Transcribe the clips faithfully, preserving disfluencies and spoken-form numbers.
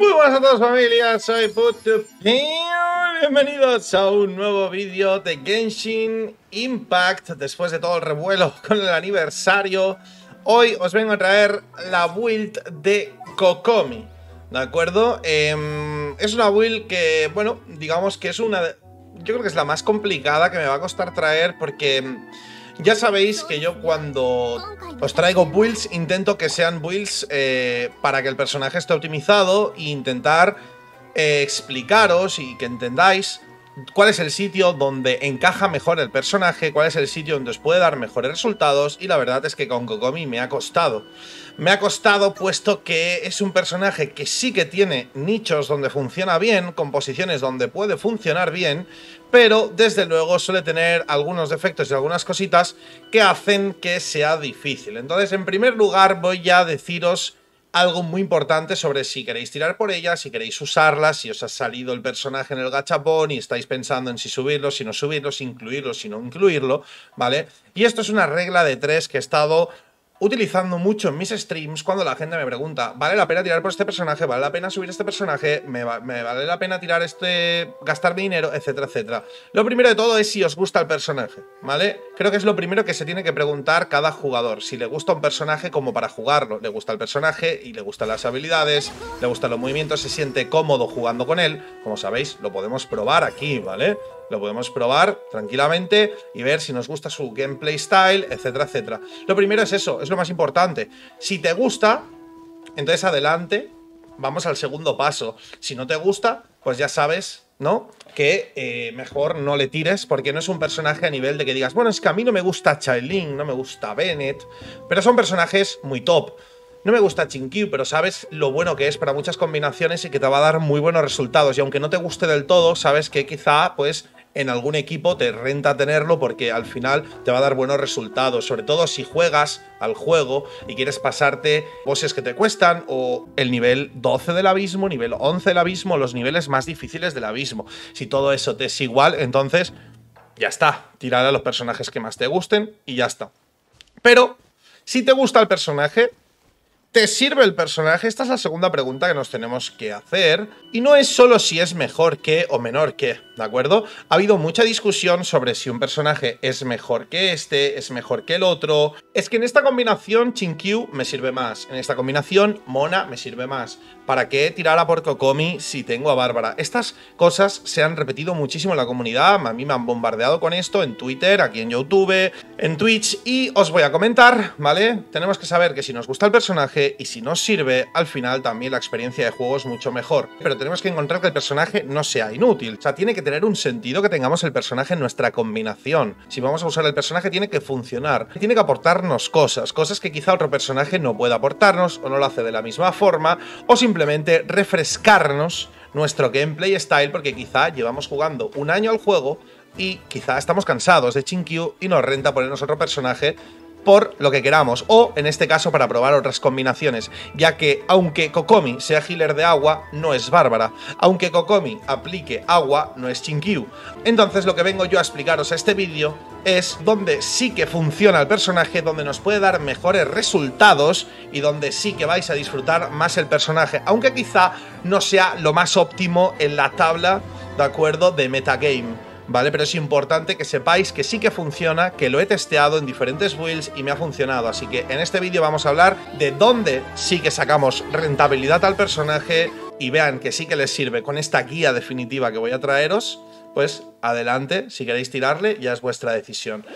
Muy buenas a todos, familia, soy Putupau. Bienvenidos a un nuevo vídeo de Genshin Impact. Después de todo el revuelo con el aniversario, hoy os vengo a traer la build de Kokomi, ¿de acuerdo? Eh, es una build que, bueno, digamos que es una... Yo creo que es la más complicada que me va a costar traer porque... Ya sabéis que yo cuando os traigo builds intento que sean builds eh, para que el personaje esté optimizado e intentar eh, explicaros y que entendáis cuál es el sitio donde encaja mejor el personaje, cuál es el sitio donde os puede dar mejores resultados, y la verdad es que con Kokomi me ha costado. Me ha costado puesto que es un personaje que sí que tiene nichos donde funciona bien, composiciones donde puede funcionar bien, pero desde luego suele tener algunos defectos y algunas cositas que hacen que sea difícil. Entonces, en primer lugar, voy a deciros algo muy importante sobre si queréis tirar por ella, si queréis usarla, si os ha salido el personaje en el gachapón y estáis pensando en si subirlo, si no subirlo, si incluirlo, si no incluirlo, ¿vale? Y esto es una regla de tres que he estado utilizando mucho en mis streams cuando la gente me pregunta: ¿vale la pena tirar por este personaje? ¿Vale la pena subir este personaje? ¿Me, va, me vale la pena tirar este... gastarme dinero? Etcétera, etcétera. Lo primero de todo es si os gusta el personaje, ¿vale? Creo que es lo primero que se tiene que preguntar cada jugador. Si le gusta un personaje como para jugarlo. Le gusta el personaje y le gustan las habilidades, le gustan los movimientos, se siente cómodo jugando con él. Como sabéis, lo podemos probar aquí, ¿vale? Lo podemos probar tranquilamente y ver si nos gusta su gameplay style, etcétera, etcétera. Lo primero es eso, es lo más importante. Si te gusta, entonces adelante, vamos al segundo paso. Si no te gusta, pues ya sabes, ¿no? Que eh, mejor no le tires, porque no es un personaje a nivel de que digas, bueno, es que a mí no me gusta Childe, no me gusta Bennett, pero son personajes muy top. No me gusta Xingqiu, pero sabes lo bueno que es para muchas combinaciones y que te va a dar muy buenos resultados. Y aunque no te guste del todo, sabes que quizá, pues, en algún equipo te renta tenerlo porque al final te va a dar buenos resultados. Sobre todo si juegas al juego y quieres pasarte bosses que te cuestan o el nivel doce del abismo, nivel once del abismo, los niveles más difíciles del abismo. Si todo eso te es igual, entonces ya está. Tirar a los personajes que más te gusten y ya está. Pero si te gusta el personaje... ¿Te sirve el personaje? Esta es la segunda pregunta que nos tenemos que hacer. Y no es solo si es mejor que o menor que, ¿de acuerdo? Ha habido mucha discusión sobre si un personaje es mejor que este, es mejor que el otro. Es que en esta combinación Xingqiu me sirve más, en esta combinación Mona me sirve más. ¿Para qué tirar a por Kokomi si tengo a Bárbara? Estas cosas se han repetido muchísimo en la comunidad. A mí me han bombardeado con esto en Twitter, aquí en YouTube, en Twitch. Y os voy a comentar, ¿vale? Tenemos que saber que si nos gusta el personaje y si no sirve, al final también la experiencia de juego es mucho mejor. Pero tenemos que encontrar que el personaje no sea inútil. O sea, tiene que tener un sentido que tengamos el personaje en nuestra combinación. Si vamos a usar el personaje, tiene que funcionar. Tiene que aportarnos cosas, cosas que quizá otro personaje no pueda aportarnos, o no lo hace de la misma forma, o simplemente refrescarnos nuestro gameplay style, porque quizá llevamos jugando un año al juego y quizá estamos cansados de Xingqiu y nos renta ponernos otro personaje por lo que queramos, o en este caso para probar otras combinaciones, ya que aunque Kokomi sea healer de agua, no es Bárbara, aunque Kokomi aplique agua, no es Xingqiu. Entonces lo que vengo yo a explicaros a este vídeo es donde sí que funciona el personaje, donde nos puede dar mejores resultados y donde sí que vais a disfrutar más el personaje, aunque quizá no sea lo más óptimo en la tabla, ¿de acuerdo?, de metagame. ¿Vale? Pero es importante que sepáis que sí que funciona, que lo he testeado en diferentes builds y me ha funcionado. Así que en este vídeo vamos a hablar de dónde sí que sacamos rentabilidad al personaje y vean que sí que les sirve con esta guía definitiva que voy a traeros. Pues adelante, si queréis tirarle, ya es vuestra decisión.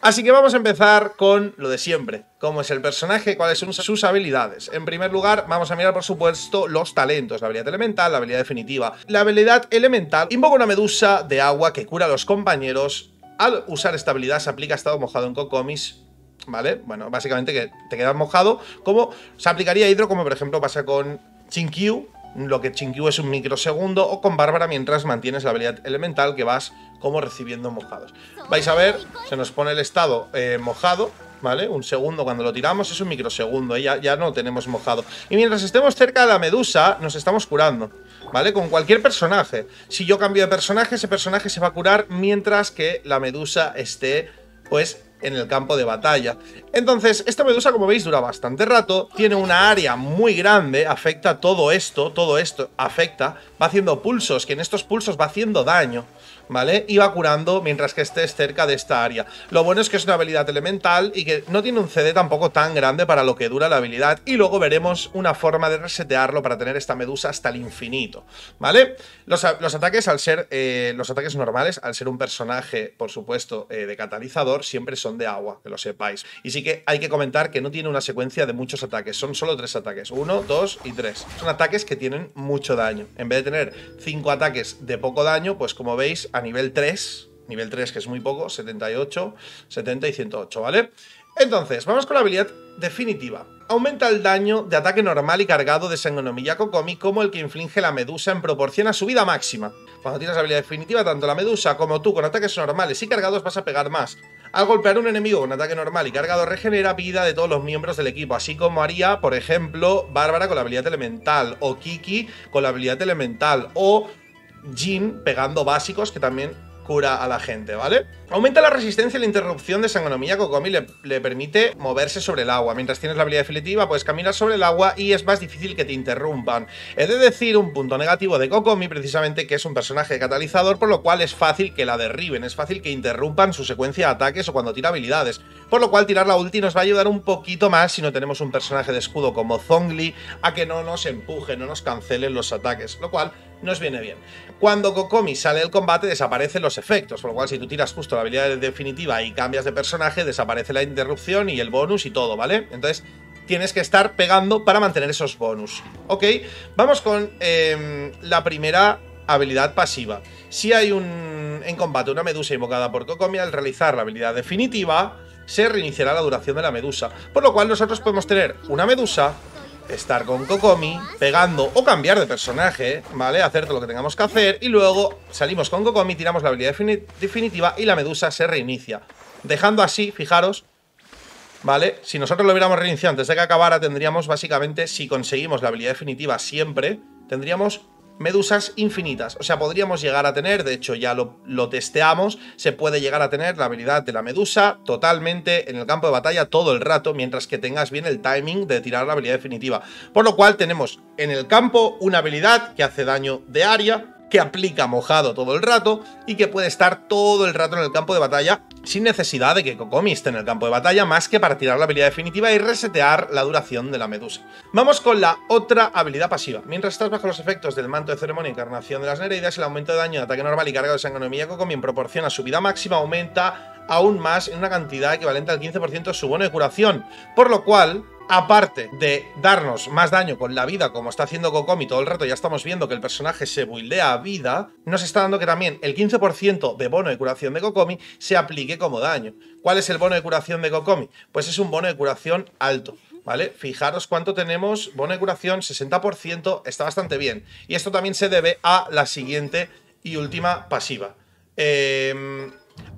Así que vamos a empezar con lo de siempre, cómo es el personaje, cuáles son sus habilidades. En primer lugar, vamos a mirar, por supuesto, los talentos, la habilidad elemental, la habilidad definitiva. La habilidad elemental invoca una medusa de agua que cura a los compañeros. Al usar esta habilidad se aplica estado mojado en Kokomis, ¿vale? Bueno, básicamente que te quedas mojado, como se aplicaría a Hidro, como por ejemplo pasa con Xingqiu, lo que Xingqiu es un microsegundo, o con Bárbara mientras mantienes la habilidad elemental, que vas como recibiendo mojados. Vais a ver, se nos pone el estado eh, mojado, ¿vale? Un segundo cuando lo tiramos es un microsegundo, ¿eh? ya, ya no tenemos mojado. Y mientras estemos cerca de la medusa, nos estamos curando, ¿vale? Con cualquier personaje. Si yo cambio de personaje, ese personaje se va a curar mientras que la medusa esté, pues, en el campo de batalla. Entonces, esta medusa, como veis, dura bastante rato, tiene una área muy grande, afecta todo esto, todo esto afecta, va haciendo pulsos, que en estos pulsos va haciendo daño, ¿vale? Y va curando mientras que estés cerca de esta área. Lo bueno es que es una habilidad elemental y que no tiene un C D tampoco tan grande para lo que dura la habilidad. Y luego veremos una forma de resetearlo para tener esta medusa hasta el infinito, ¿vale? Los, los ataques al ser, eh, los ataques normales, al ser un personaje, por supuesto, eh, de catalizador, siempre son de agua, que lo sepáis. Y sí que hay que comentar que no tiene una secuencia de muchos ataques, son solo tres ataques, uno, dos y tres. Son ataques que tienen mucho daño. En vez de tener cinco ataques de poco daño, pues como veis, a nivel tres, nivel tres que es muy poco, setenta y ocho, setenta y ciento ocho, ¿vale? Entonces, vamos con la habilidad definitiva. Aumenta el daño de ataque normal y cargado de Sangonomiya Kokomi como el que inflige la medusa en proporción a su vida máxima. Cuando tienes la habilidad definitiva, tanto la medusa como tú con ataques normales y cargados vas a pegar más. Al golpear a un enemigo con ataque normal y cargado regenera vida de todos los miembros del equipo, así como haría, por ejemplo, Bárbara con la habilidad elemental, o Kiki con la habilidad elemental, o Jean pegando básicos, que también cura a la gente, ¿vale? Aumenta la resistencia y la interrupción de Sangonomiya Kokomi, le, le permite moverse sobre el agua. Mientras tienes la habilidad definitiva, pues caminas sobre el agua y es más difícil que te interrumpan. He de decir un punto negativo de Kokomi, precisamente, que es un personaje catalizador, por lo cual es fácil que la derriben, es fácil que interrumpan su secuencia de ataques o cuando tira habilidades. Por lo cual tirar la ulti nos va a ayudar un poquito más si no tenemos un personaje de escudo como Zhongli, a que no nos empuje, no nos cancelen los ataques, lo cual nos viene bien. Cuando Kokomi sale del combate desaparecen los efectos, por lo cual si tú tiras justo la habilidad definitiva y cambias de personaje desaparece la interrupción y el bonus y todo, ¿vale? Entonces tienes que estar pegando para mantener esos bonus. Ok, vamos con eh, la primera habilidad pasiva. Si hay un en combate una medusa invocada por Kokomi, al realizar la habilidad definitiva se reiniciará la duración de la medusa, por lo cual nosotros podemos tener una medusa, estar con Kokomi, pegando o cambiar de personaje, ¿vale? Hacer todo lo que tengamos que hacer y luego salimos con Kokomi, tiramos la habilidad definitiva y la medusa se reinicia. Dejando así, fijaros, ¿vale? Si nosotros lo hubiéramos reiniciado antes de que acabara, tendríamos básicamente, si conseguimos la habilidad definitiva siempre, tendríamos medusas infinitas. O sea, podríamos llegar a tener, de hecho ya lo, lo testeamos, se puede llegar a tener la habilidad de la medusa totalmente en el campo de batalla todo el rato, mientras que tengas bien el timing de tirar la habilidad definitiva. Por lo cual tenemos en el campo una habilidad que hace daño de área, que aplica mojado todo el rato y que puede estar todo el rato en el campo de batalla sin necesidad de que Kokomi esté en el campo de batalla, más que para tirar la habilidad definitiva y resetear la duración de la medusa. Vamos con la otra habilidad pasiva. Mientras estás bajo los efectos del manto de ceremonia y encarnación de las Nereidas, el aumento de daño de ataque normal y carga de Sangonomiya Kokomi en proporción a su vida máxima aumenta aún más en una cantidad equivalente al quince por ciento de su bono de curación, por lo cual, aparte de darnos más daño con la vida, como está haciendo Kokomi todo el rato, ya estamos viendo que el personaje se buildea a vida, nos está dando que también el quince por ciento de bono de curación de Kokomi se aplique como daño. ¿Cuál es el bono de curación de Kokomi? Pues es un bono de curación alto, ¿vale? Fijaros cuánto tenemos, bono de curación sesenta por ciento, está bastante bien. Y esto también se debe a la siguiente y última pasiva. Eh...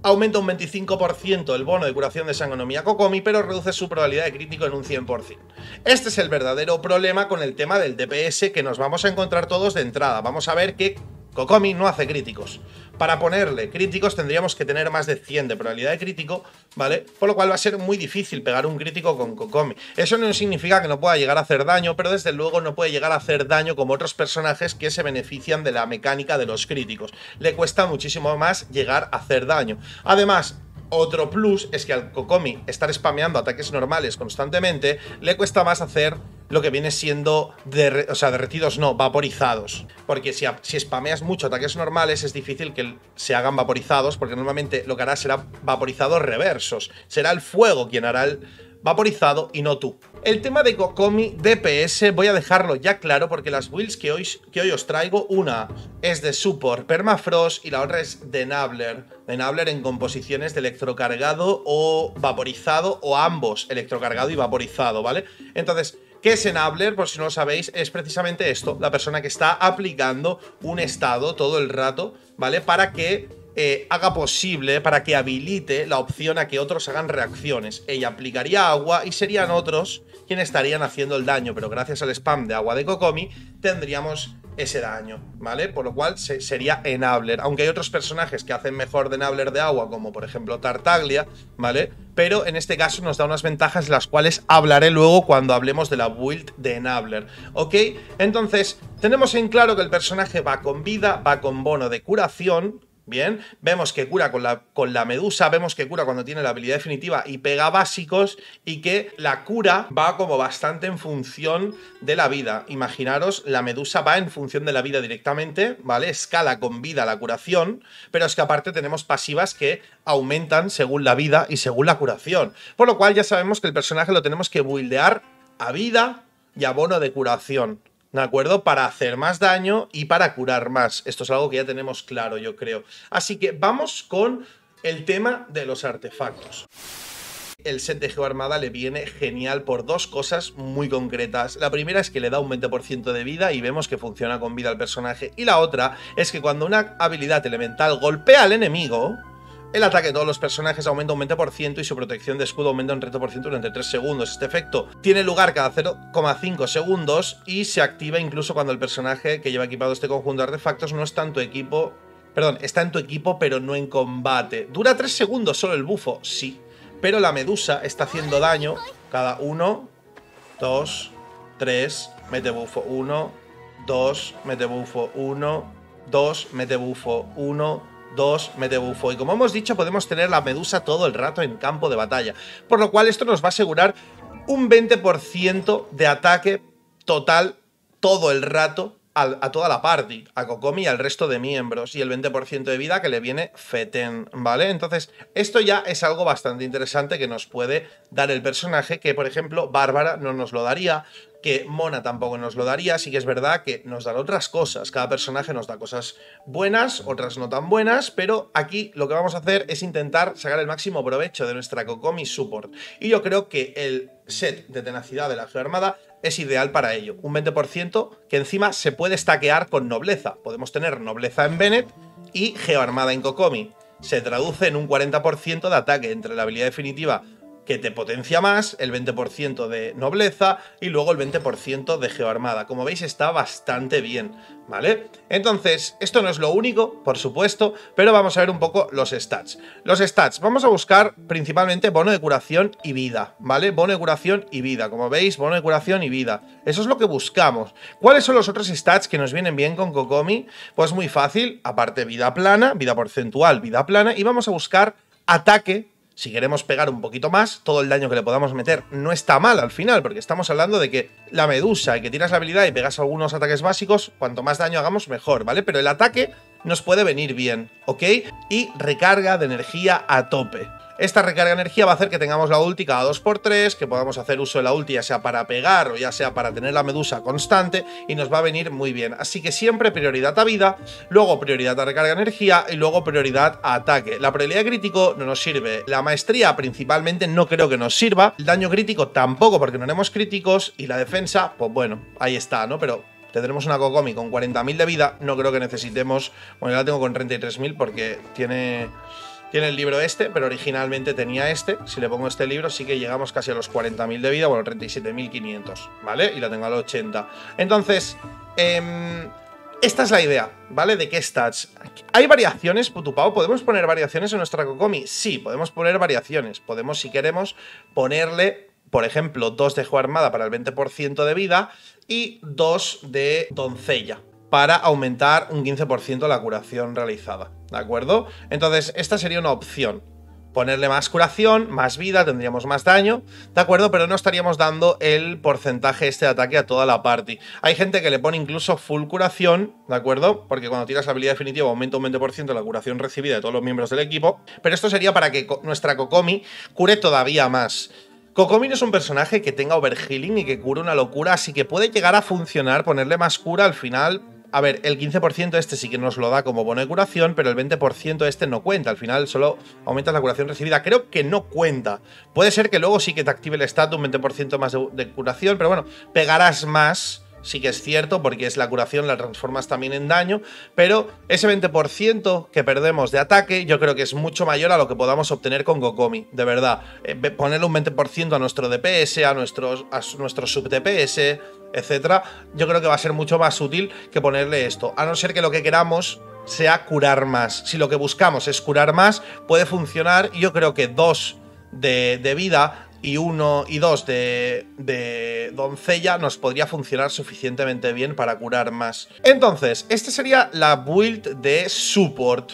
Aumenta un veinticinco por ciento el bono de curación de Sangonomiya Kokomi, pero reduce su probabilidad de crítico en un cien por ciento. Este es el verdadero problema con el tema del D P S que nos vamos a encontrar todos de entrada. Vamos a ver que Kokomi no hace críticos. Para ponerle críticos tendríamos que tener más de cien de probabilidad de crítico, ¿vale? Por lo cual va a ser muy difícil pegar un crítico con Kokomi. Eso no significa que no pueda llegar a hacer daño, pero desde luego no puede llegar a hacer daño como otros personajes que se benefician de la mecánica de los críticos. Le cuesta muchísimo más llegar a hacer daño. Además, otro plus es que al Kokomi estar spameando ataques normales constantemente le cuesta más hacer lo que viene siendo, de, o sea, derretidos no, vaporizados. Porque si, si spameas mucho ataques normales es difícil que se hagan vaporizados, porque normalmente lo que hará será vaporizados reversos. Será el fuego quien hará el vaporizado y no tú. El tema de Kokomi D P S voy a dejarlo ya claro, porque las builds que hoy, que hoy os traigo, una es de support Permafrost y la otra es de Enabler. De Enabler en composiciones de electrocargado o vaporizado, o ambos, electrocargado y vaporizado, ¿vale? Entonces, ¿qué es Enabler? Por si no lo sabéis, es precisamente esto, la persona que está aplicando un estado todo el rato, ¿vale? Para que Eh, haga posible, para que habilite la opción a que otros hagan reacciones. Ella aplicaría agua y serían otros quienes estarían haciendo el daño, pero gracias al spam de agua de Kokomi tendríamos ese daño, ¿vale? Por lo cual se, sería enabler, aunque hay otros personajes que hacen mejor de enabler de agua, como por ejemplo Tartaglia, ¿vale? Pero en este caso nos da unas ventajas las cuales hablaré luego cuando hablemos de la build de enabler, ¿ok? Entonces, tenemos en claro que el personaje va con vida, va con bono de curación. Bien, vemos que cura con la, con la medusa, vemos que cura cuando tiene la habilidad definitiva y pega básicos, y que la cura va como bastante en función de la vida. Imaginaros, la medusa va en función de la vida directamente, ¿vale? Escala con vida la curación, pero es que aparte tenemos pasivas que aumentan según la vida y según la curación. Por lo cual ya sabemos que el personaje lo tenemos que buildear a vida y a bono de curación. ¿De acuerdo? Para hacer más daño y para curar más. Esto es algo que ya tenemos claro, yo creo. Así que vamos con el tema de los artefactos. El set de Geoarmada le viene genial por dos cosas muy concretas. La primera es que le da un veinte por ciento de vida y vemos que funciona con vida al personaje. Y la otra es que cuando una habilidad elemental golpea al enemigo, el ataque de todos los personajes aumenta un veinte por ciento y su protección de escudo aumenta un treinta por ciento durante tres segundos. Este efecto tiene lugar cada cero coma cinco segundos y se activa incluso cuando el personaje que lleva equipado este conjunto de artefactos no está en tu equipo... Perdón, está en tu equipo pero no en combate. ¿Dura tres segundos solo el bufo? Sí. Pero la medusa está haciendo daño cada uno, dos, tres, mete bufo uno, dos, mete bufo uno, dos, mete bufo uno, dos, mete bufo, y como hemos dicho podemos tener la medusa todo el rato en campo de batalla, por lo cual esto nos va a asegurar un veinte por ciento de ataque total todo el rato a, a toda la party, a Kokomi y al resto de miembros, y el veinte por ciento de vida que le viene fetén, ¿vale? Entonces esto ya es algo bastante interesante que nos puede dar el personaje, que por ejemplo Bárbara no nos lo daría, que Mona tampoco nos lo daría. Sí que es verdad que nos dan otras cosas, cada personaje nos da cosas buenas, otras no tan buenas, pero aquí lo que vamos a hacer es intentar sacar el máximo provecho de nuestra Kokomi Support, y yo creo que el set de Tenacidad de la Geoarmada es ideal para ello, un veinte por ciento que encima se puede stackear con Nobleza. Podemos tener Nobleza en Bennett y Geoarmada en Kokomi, se traduce en un cuarenta por ciento de ataque entre la habilidad definitiva que te potencia más, el veinte por ciento de nobleza y luego el veinte por ciento de geoarmada. Como veis está bastante bien, ¿vale? Entonces, esto no es lo único, por supuesto, pero vamos a ver un poco los stats. Los stats, vamos a buscar principalmente bono de curación y vida, ¿vale? Bono de curación y vida, como veis, bono de curación y vida. Eso es lo que buscamos. ¿Cuáles son los otros stats que nos vienen bien con Kokomi? Pues muy fácil, aparte vida plana, vida porcentual, vida plana, y vamos a buscar ataque. Si queremos pegar un poquito más, todo el daño que le podamos meter no está mal al final, porque estamos hablando de que la medusa y que tiras la habilidad y pegas algunos ataques básicos, cuanto más daño hagamos mejor, ¿vale? Pero el ataque nos puede venir bien, ¿ok? Y recarga de energía a tope. Esta recarga de energía va a hacer que tengamos la ulti cada dos por tres, que podamos hacer uso de la ulti ya sea para pegar o ya sea para tener la medusa constante, y nos va a venir muy bien. Así que siempre prioridad a vida, luego prioridad a recarga de energía y luego prioridad a ataque. La probabilidad de crítico no nos sirve, la maestría principalmente no creo que nos sirva, el daño crítico tampoco porque no haremos críticos, y la defensa, pues bueno, ahí está, ¿no? Pero... tendremos una Kokomi con cuarenta mil de vida, no creo que necesitemos... Bueno, yo la tengo con treinta y tres mil porque tiene... tiene el libro este, pero originalmente tenía este. Si le pongo este libro sí que llegamos casi a los cuarenta mil de vida, bueno, treinta y siete mil quinientos, ¿vale? Y la tengo al ochenta. Entonces, eh, esta es la idea, ¿vale? ¿De qué stats? ¿Hay variaciones, Putupau? ¿Podemos poner variaciones en nuestra Kokomi? Sí, podemos poner variaciones. Podemos, si queremos, ponerle... por ejemplo, dos de Geoarmada para el veinte por ciento de vida y dos de Doncella para aumentar un quince por ciento la curación realizada, ¿de acuerdo? Entonces, esta sería una opción. Ponerle más curación, más vida, tendríamos más daño, ¿de acuerdo? Pero no estaríamos dando el porcentaje este de ataque a toda la party. Hay gente que le pone incluso full curación, ¿de acuerdo? Porque cuando tiras la habilidad definitiva aumenta un veinte por ciento la curación recibida de todos los miembros del equipo. Pero esto sería para que nuestra Kokomi cure todavía más. Kokomi no es un personaje que tenga overhealing y que cure una locura, así que puede llegar a funcionar ponerle más cura al final. A ver, el quince por ciento este sí que nos lo da como bono de curación, pero el veinte por ciento este no cuenta. Al final solo aumentas la curación recibida. Creo que no cuenta. Puede ser que luego sí que te active el stat un veinte por ciento más de, de curación, pero bueno, pegarás más sí que es cierto, porque es la curación, la transformas también en daño, pero ese veinte por ciento que perdemos de ataque yo creo que es mucho mayor a lo que podamos obtener con Kokomi, de verdad. Eh, ponerle un veinte por ciento a nuestro D P S, a nuestros, a nuestros sub-D P S, etcétera, yo creo que va a ser mucho más útil que ponerle esto, a no ser que lo que queramos sea curar más. Si lo que buscamos es curar más, puede funcionar. Yo creo que dos de, de vida y uno y dos de, de doncella nos podría funcionar suficientemente bien para curar más. Entonces, esta sería la build de support.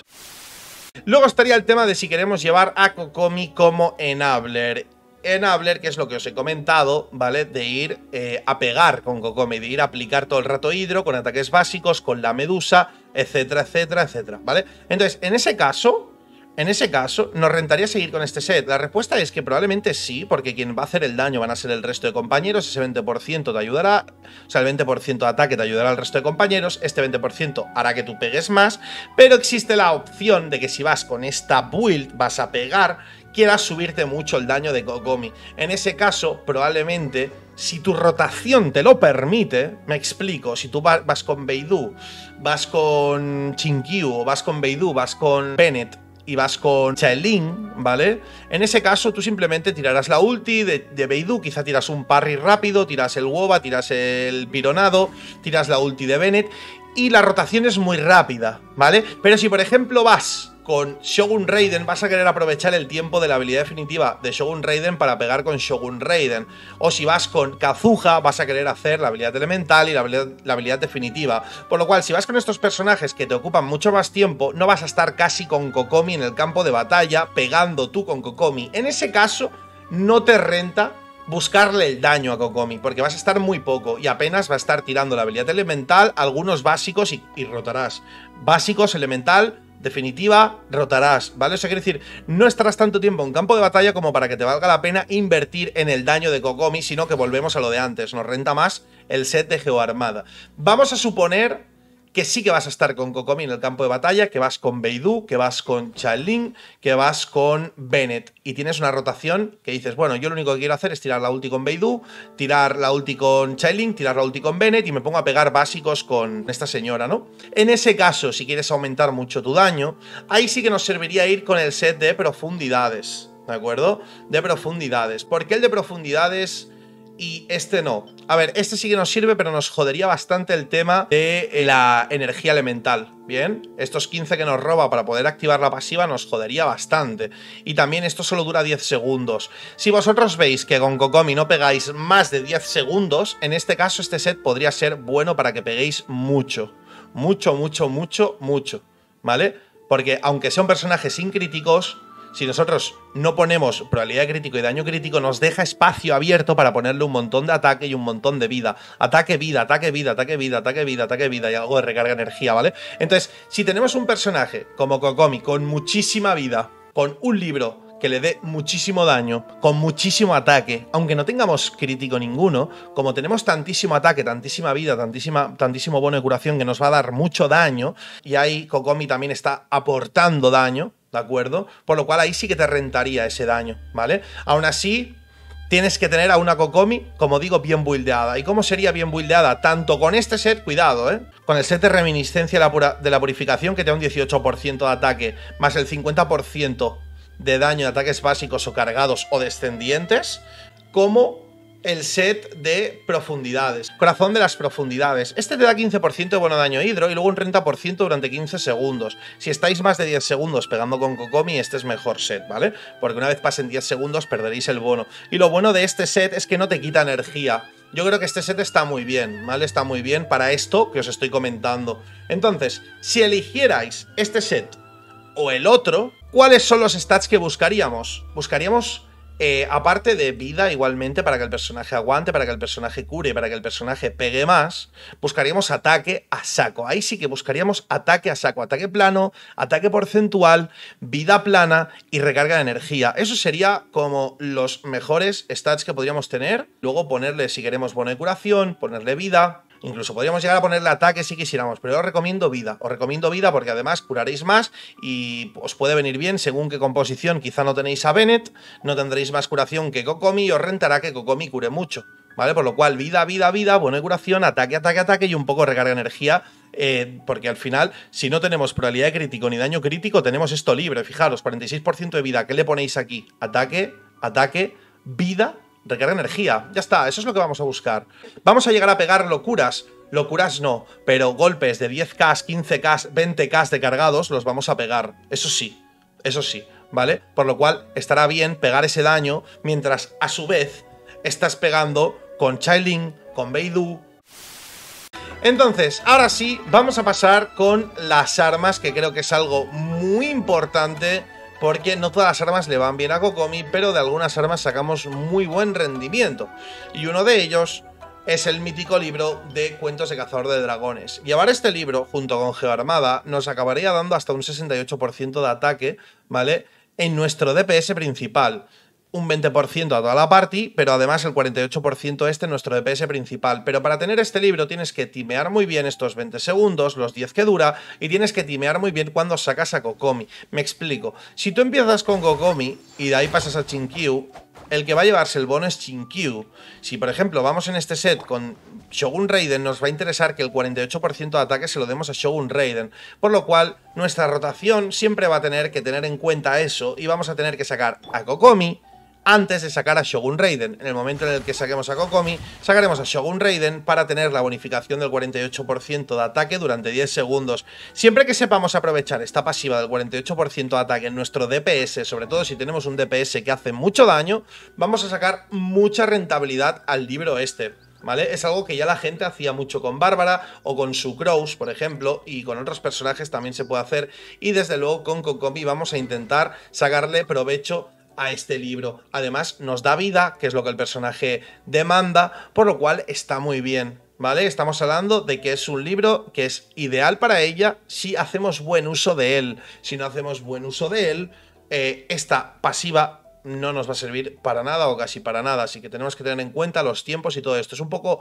Luego estaría el tema de si queremos llevar a Kokomi como enabler. Enabler, que es lo que os he comentado, ¿vale? De ir eh, a pegar con Kokomi, de ir a aplicar todo el rato hidro, con ataques básicos, con la medusa, etcétera, etcétera, etcétera, ¿vale? Entonces, en ese caso... En ese caso, ¿nos rentaría seguir con este set? La respuesta es que probablemente sí, porque quien va a hacer el daño van a ser el resto de compañeros. Ese veinte por ciento te ayudará, o sea, el veinte por ciento de ataque te ayudará al resto de compañeros, este veinte por ciento hará que tú pegues más, pero existe la opción de que si vas con esta build, vas a pegar, quieras subirte mucho el daño de Kokomi. En ese caso, probablemente, si tu rotación te lo permite, me explico, si tú vas con Beidou, vas con Xingqiu, vas con Beidou, vas con Bennett, y vas con Chaelin, ¿vale? En ese caso, tú simplemente tirarás la ulti de, de Beidou, quizá tiras un parry rápido, tiras el Woba, tiras el Pironado, tiras la ulti de Bennett, y la rotación es muy rápida, ¿vale? Pero si, por ejemplo, vas con Shogun Raiden, vas a querer aprovechar el tiempo de la habilidad definitiva de Shogun Raiden para pegar con Shogun Raiden. O si vas con Kazuha, vas a querer hacer la habilidad elemental y la habilidad, la habilidad definitiva. Por lo cual, si vas con estos personajes que te ocupan mucho más tiempo, no vas a estar casi con Kokomi en el campo de batalla, pegando tú con Kokomi. En ese caso, no te renta buscarle el daño a Kokomi, porque vas a estar muy poco y apenas va a estar tirando la habilidad elemental, algunos básicos y, y rotarás. Básicos, elemental... definitiva, rotarás, ¿vale? O sea, quiere decir, no estarás tanto tiempo en campo de batalla como para que te valga la pena invertir en el daño de Kokomi, sino que volvemos a lo de antes, nos renta más el set de Geoarmada. Vamos a suponer que sí que vas a estar con Kokomi en el campo de batalla, que vas con Beidou, que vas con Chaelin, que vas con Bennett, y tienes una rotación que dices, bueno, yo lo único que quiero hacer es tirar la ulti con Beidou, tirar la ulti con Chaelin, tirar la ulti con Bennett, y me pongo a pegar básicos con esta señora, ¿no? En ese caso, si quieres aumentar mucho tu daño, ahí sí que nos serviría ir con el set de profundidades, ¿de acuerdo? De profundidades. ¿Por qué el de profundidades...? Y este no. A ver, este sí que nos sirve, pero nos jodería bastante el tema de la energía elemental, ¿bien? Estos quince que nos roba para poder activar la pasiva nos jodería bastante. Y también esto solo dura diez segundos. Si vosotros veis que con Kokomi no pegáis más de diez segundos, en este caso este set podría ser bueno para que peguéis mucho. Mucho, mucho, mucho, mucho, ¿vale? Porque aunque sea un personaje sin críticos... Si nosotros no ponemos probabilidad de crítico y daño crítico, nos deja espacio abierto para ponerle un montón de ataque y un montón de vida. Ataque, vida, ataque, vida, ataque, vida, ataque, vida, ataque, vida y algo de recarga energía, ¿vale? Entonces, si tenemos un personaje como Kokomi con muchísima vida, con un libro que le dé muchísimo daño, con muchísimo ataque, aunque no tengamos crítico ninguno, como tenemos tantísimo ataque, tantísima vida, tantísima, tantísimo bono de curación que nos va a dar mucho daño, y ahí Kokomi también está aportando daño, ¿de acuerdo? Por lo cual ahí sí que te rentaría ese daño, ¿vale? Aún así, tienes que tener a una Kokomi, como digo, bien buildeada. ¿Y cómo sería bien buildeada? Tanto con este set, cuidado, ¿eh? Con el set de Reminiscencia de la Purificación, que te da un dieciocho por ciento de ataque, más el cincuenta por ciento de daño de ataques básicos o cargados o descendientes, como... el set de profundidades, Corazón de las Profundidades. Este te da quince por ciento de bono daño hidro y luego un treinta por ciento durante quince segundos. Si estáis más de diez segundos pegando con Kokomi, este es mejor set, ¿vale? Porque una vez pasen diez segundos perderéis el bono. Y lo bueno de este set es que no te quita energía. Yo creo que este set está muy bien, ¿vale? Está muy bien para esto que os estoy comentando. Entonces, si eligierais este set o el otro, ¿cuáles son los stats que buscaríamos? Buscaríamos... Eh, aparte de vida, igualmente, para que el personaje aguante, para que el personaje cure, para que el personaje pegue más, buscaríamos ataque a saco. Ahí sí que buscaríamos ataque a saco. Ataque plano, ataque porcentual, vida plana y recarga de energía. Eso sería como los mejores stats que podríamos tener. Luego ponerle, si queremos, bono de curación, ponerle vida, Incluso podríamos llegar a ponerle ataque si quisiéramos, pero yo os recomiendo vida. Os recomiendo vida porque además curaréis más y os puede venir bien según qué composición. Quizá no tenéis a Bennett, no tendréis más curación que Kokomi y os rentará que Kokomi cure mucho. ¿Vale? Por lo cual, vida, vida, vida, buena curación, ataque, ataque, ataque y un poco recarga energía. Eh, porque al final, si no tenemos probabilidad de crítico ni daño crítico, tenemos esto libre. Fijaros, cuarenta y seis por ciento de vida. ¿Qué le ponéis aquí? Ataque, ataque, vida, recarga energía. Ya está, eso es lo que vamos a buscar. Vamos a llegar a pegar locuras. Locuras no, pero golpes de diez K, quince K, veinte K de cargados los vamos a pegar. Eso sí, eso sí, ¿vale? Por lo cual, estará bien pegar ese daño mientras, a su vez, estás pegando con Childe, con Beidou. Entonces, ahora sí, vamos a pasar con las armas, que creo que es algo muy importante, porque no todas las armas le van bien a Kokomi, pero de algunas armas sacamos muy buen rendimiento. Y uno de ellos es el mítico libro de Cuentos de Cazador de Dragones. Llevar este libro, junto con Geoarmada, nos acabaría dando hasta un sesenta y ocho por ciento de ataque, ¿vale? En nuestro D P S principal. Un veinte por ciento a toda la party, pero además el cuarenta y ocho por ciento este nuestro D P S principal. Pero para tener este libro tienes que timear muy bien estos veinte segundos, los diez que dura, y tienes que timear muy bien cuando sacas a Kokomi. Me explico. Si tú empiezas con Kokomi y de ahí pasas a Xingqiu, el que va a llevarse el bono es Xingqiu. Si, por ejemplo, vamos en este set con Shogun Raiden, nos va a interesar que el cuarenta y ocho por ciento de ataque se lo demos a Shogun Raiden. Por lo cual, nuestra rotación siempre va a tener que tener en cuenta eso y vamos a tener que sacar a Kokomi antes de sacar a Shogun Raiden. En el momento en el que saquemos a Kokomi, sacaremos a Shogun Raiden para tener la bonificación del cuarenta y ocho por ciento de ataque durante diez segundos. Siempre que sepamos aprovechar esta pasiva del cuarenta y ocho por ciento de ataque en nuestro D P S, sobre todo si tenemos un D P S que hace mucho daño, vamos a sacar mucha rentabilidad al libro este. ¿Vale? Es algo que ya la gente hacía mucho con Bárbara o con Sucrose, por ejemplo, y con otros personajes también se puede hacer. Y desde luego con Kokomi vamos a intentar sacarle provecho a este libro. Además nos da vida, que es lo que el personaje demanda, por lo cual está muy bien, ¿vale? Estamos hablando de que es un libro que es ideal para ella si hacemos buen uso de él. Si no hacemos buen uso de él, eh, esta pasiva no nos va a servir para nada o casi para nada, así que tenemos que tener en cuenta los tiempos y todo esto. Es un poco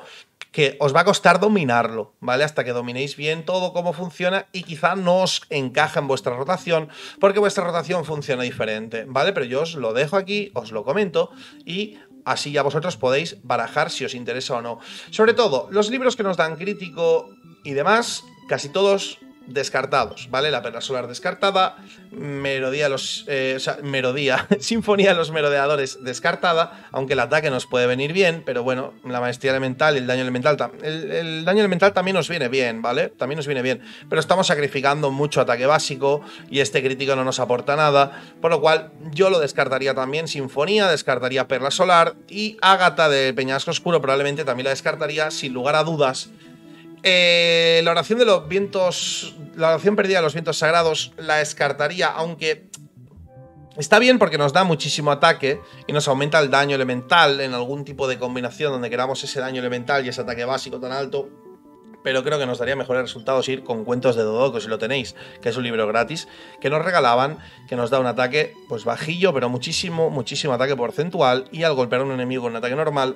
que os va a costar dominarlo, ¿vale? Hasta que dominéis bien todo cómo funciona y quizá no os encaja en vuestra rotación porque vuestra rotación funciona diferente, ¿vale? Pero yo os lo dejo aquí, os lo comento y así ya vosotros podéis barajar si os interesa o no. Sobre todo, los libros que nos dan crítico y demás, casi todos descartados, ¿vale? La Perla Solar descartada, Melodía de los... Eh, o sea, Melodía, Sinfonía de los Merodeadores descartada, aunque el ataque nos puede venir bien, pero bueno, la Maestría Elemental y el Daño Elemental... El, el Daño Elemental también nos viene bien, ¿vale? También nos viene bien, pero estamos sacrificando mucho ataque básico y este crítico no nos aporta nada, por lo cual yo lo descartaría también. Sinfonía, descartaría Perla Solar y Ágata de Peñasco Oscuro probablemente también la descartaría, sin lugar a dudas. Eh, la oración de los vientos, la oración perdida de los vientos sagrados la descartaría, aunque está bien porque nos da muchísimo ataque y nos aumenta el daño elemental en algún tipo de combinación donde queramos ese daño elemental y ese ataque básico tan alto, pero creo que nos daría mejores resultados ir con Cuentos de Dodoko, si lo tenéis, que es un libro gratis, que nos regalaban, que nos da un ataque pues bajillo, pero muchísimo, muchísimo ataque porcentual y al golpear a un enemigo con un ataque normal,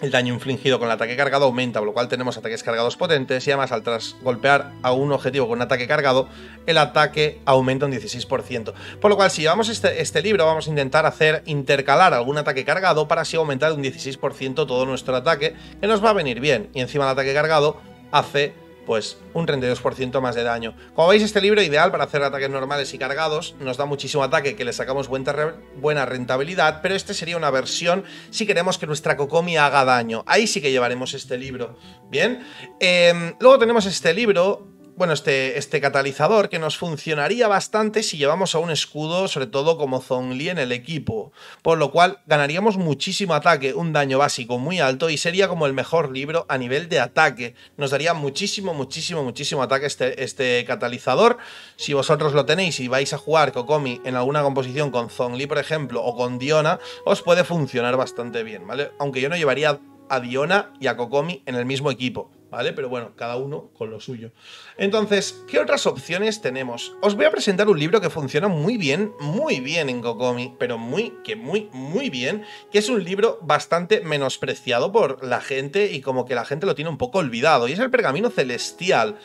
el daño infligido con el ataque cargado aumenta, por lo cual tenemos ataques cargados potentes y además al tras golpear a un objetivo con un ataque cargado, el ataque aumenta un dieciséis por ciento. Por lo cual, si llevamos este, este libro, vamos a intentar hacer intercalar algún ataque cargado para así aumentar un dieciséis por ciento todo nuestro ataque, que nos va a venir bien. Y encima el ataque cargado hace pues un treinta y dos por ciento más de daño. Como veis, este libro es ideal para hacer ataques normales y cargados, nos da muchísimo ataque que le sacamos buena rentabilidad, pero este sería una versión si queremos que nuestra Kokomi haga daño. Ahí sí que llevaremos este libro, ¿bien? Eh, luego tenemos este libro, bueno, este, este catalizador que nos funcionaría bastante si llevamos a un escudo, sobre todo como Zhongli en el equipo, por lo cual ganaríamos muchísimo ataque, un daño básico muy alto y sería como el mejor libro a nivel de ataque. Nos daría muchísimo, muchísimo, muchísimo ataque este, este catalizador. Si vosotros lo tenéis y vais a jugar Kokomi en alguna composición con Zhongli, por ejemplo, o con Diona, os puede funcionar bastante bien, ¿vale? Aunque yo no llevaría a Diona y a Kokomi en el mismo equipo, ¿vale? Pero bueno, cada uno con lo suyo. Entonces, ¿qué otras opciones tenemos? Os voy a presentar un libro que funciona muy bien, muy bien en Kokomi, pero muy, que muy, muy bien, que es un libro bastante menospreciado por la gente y como que la gente lo tiene un poco olvidado, y es el Pergamino Celestial.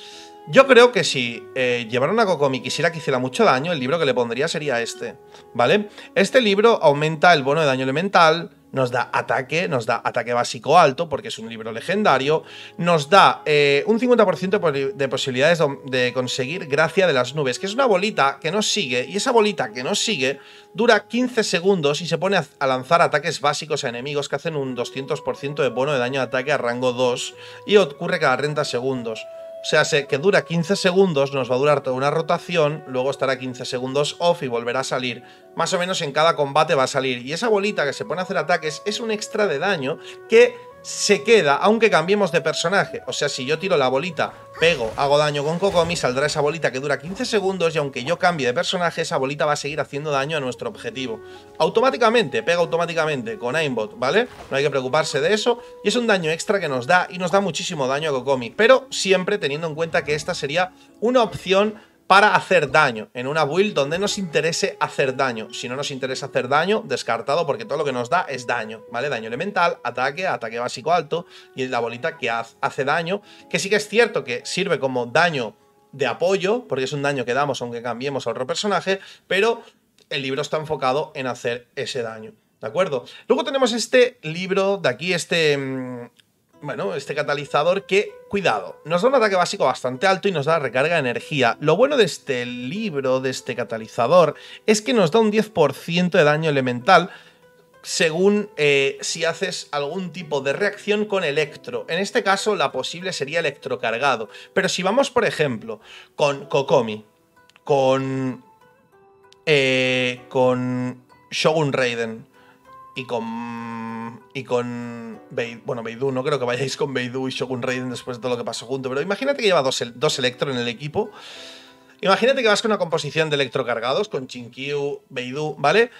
Yo creo que si eh, llevaron a Kokomi quisiera que hiciera mucho daño, el libro que le pondría sería este, ¿vale? Este libro aumenta el bono de daño elemental, nos da ataque, nos da ataque básico alto, porque es un libro legendario, nos da eh, un cincuenta por ciento de posibilidades de conseguir Gracia de las Nubes, que es una bolita que nos sigue, y esa bolita que nos sigue dura quince segundos y se pone a lanzar ataques básicos a enemigos que hacen un doscientos por ciento de bono de daño de ataque a rango dos, y ocurre cada treinta segundos. O sea, que dura quince segundos, nos va a durar toda una rotación, luego estará quince segundos off y volverá a salir. Más o menos en cada combate va a salir. Y esa bolita que se pone a hacer ataques es un extra de daño que se queda, aunque cambiemos de personaje. O sea, si yo tiro la bolita, pego, hago daño con Kokomi, saldrá esa bolita que dura quince segundos y aunque yo cambie de personaje, esa bolita va a seguir haciendo daño a nuestro objetivo. Automáticamente, pega automáticamente con aimbot, ¿vale? No hay que preocuparse de eso. Y es un daño extra que nos da y nos da muchísimo daño a Kokomi. Pero siempre teniendo en cuenta que esta sería una opción para hacer daño, en una build donde nos interese hacer daño. Si no nos interesa hacer daño, descartado, porque todo lo que nos da es daño, ¿vale? Daño elemental, ataque, ataque básico alto, y la bolita que hace daño, que sí que es cierto que sirve como daño de apoyo, porque es un daño que damos aunque cambiemos a otro personaje, pero el libro está enfocado en hacer ese daño, ¿de acuerdo? Luego tenemos este libro de aquí, este... Mmm, Bueno, este catalizador que, cuidado, nos da un ataque básico bastante alto y nos da recarga de energía. Lo bueno de este libro, de este catalizador, es que nos da un diez por ciento de daño elemental según eh, si haces algún tipo de reacción con electro. En este caso, la posible sería electrocargado. Pero si vamos, por ejemplo, con Kokomi, con, eh, con Shogun Raiden, Y con... Y con... Beidou, bueno, Beidou, no creo que vayáis con Beidou y Shogun Raiden después de todo lo que pasó junto. Pero imagínate que lleva dos, dos electro en el equipo. Imagínate que vas con una composición de electrocargados, con Xingqiu, Beidou, ¿vale?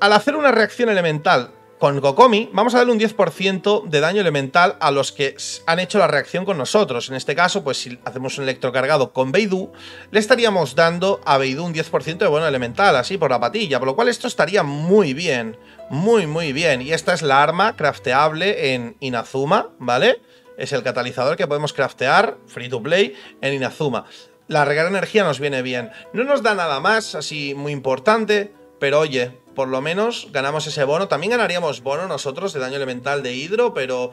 Al hacer una reacción elemental con Kokomi, vamos a darle un diez por ciento de daño elemental a los que han hecho la reacción con nosotros. En este caso, pues si hacemos un electrocargado con Beidou, le estaríamos dando a Beidou un diez por ciento de bono elemental, así, por la patilla. Por lo cual esto estaría muy bien. Muy, muy bien. Y esta es la arma crafteable en Inazuma, ¿vale? Es el catalizador que podemos craftear, free to play, en Inazuma. La recarga de energía nos viene bien. No nos da nada más, así, muy importante, pero oye, por lo menos ganamos ese bono. También ganaríamos bono nosotros de daño elemental de hidro, pero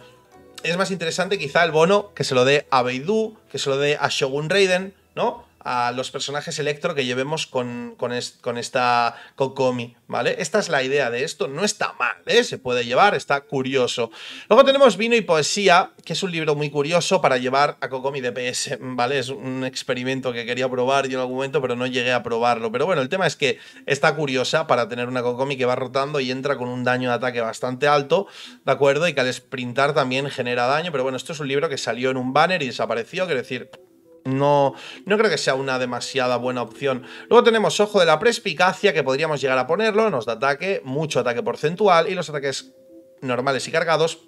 es más interesante quizá el bono que se lo dé a Beidou, que se lo dé a Shogun Raiden, ¿no? A los personajes electro que llevemos con, con, es, con esta Kokomi, ¿vale? Esta es la idea de esto, no está mal, ¿eh? Se puede llevar, está curioso. Luego tenemos Vino y Poesía, que es un libro muy curioso para llevar a Kokomi D P S, ¿vale? Es un experimento que quería probar yo en algún momento, pero no llegué a probarlo. Pero bueno, el tema es que está curiosa para tener una Kokomi que va rotando y entra con un daño de ataque bastante alto, ¿de acuerdo? Y que al sprintar también genera daño, pero bueno, esto es un libro que salió en un banner y desapareció, quiero decir... No, no creo que sea una demasiada buena opción. Luego tenemos Ojo de la Perspicacia, que podríamos llegar a ponerlo. Nos da ataque, mucho ataque porcentual, y los ataques normales y cargados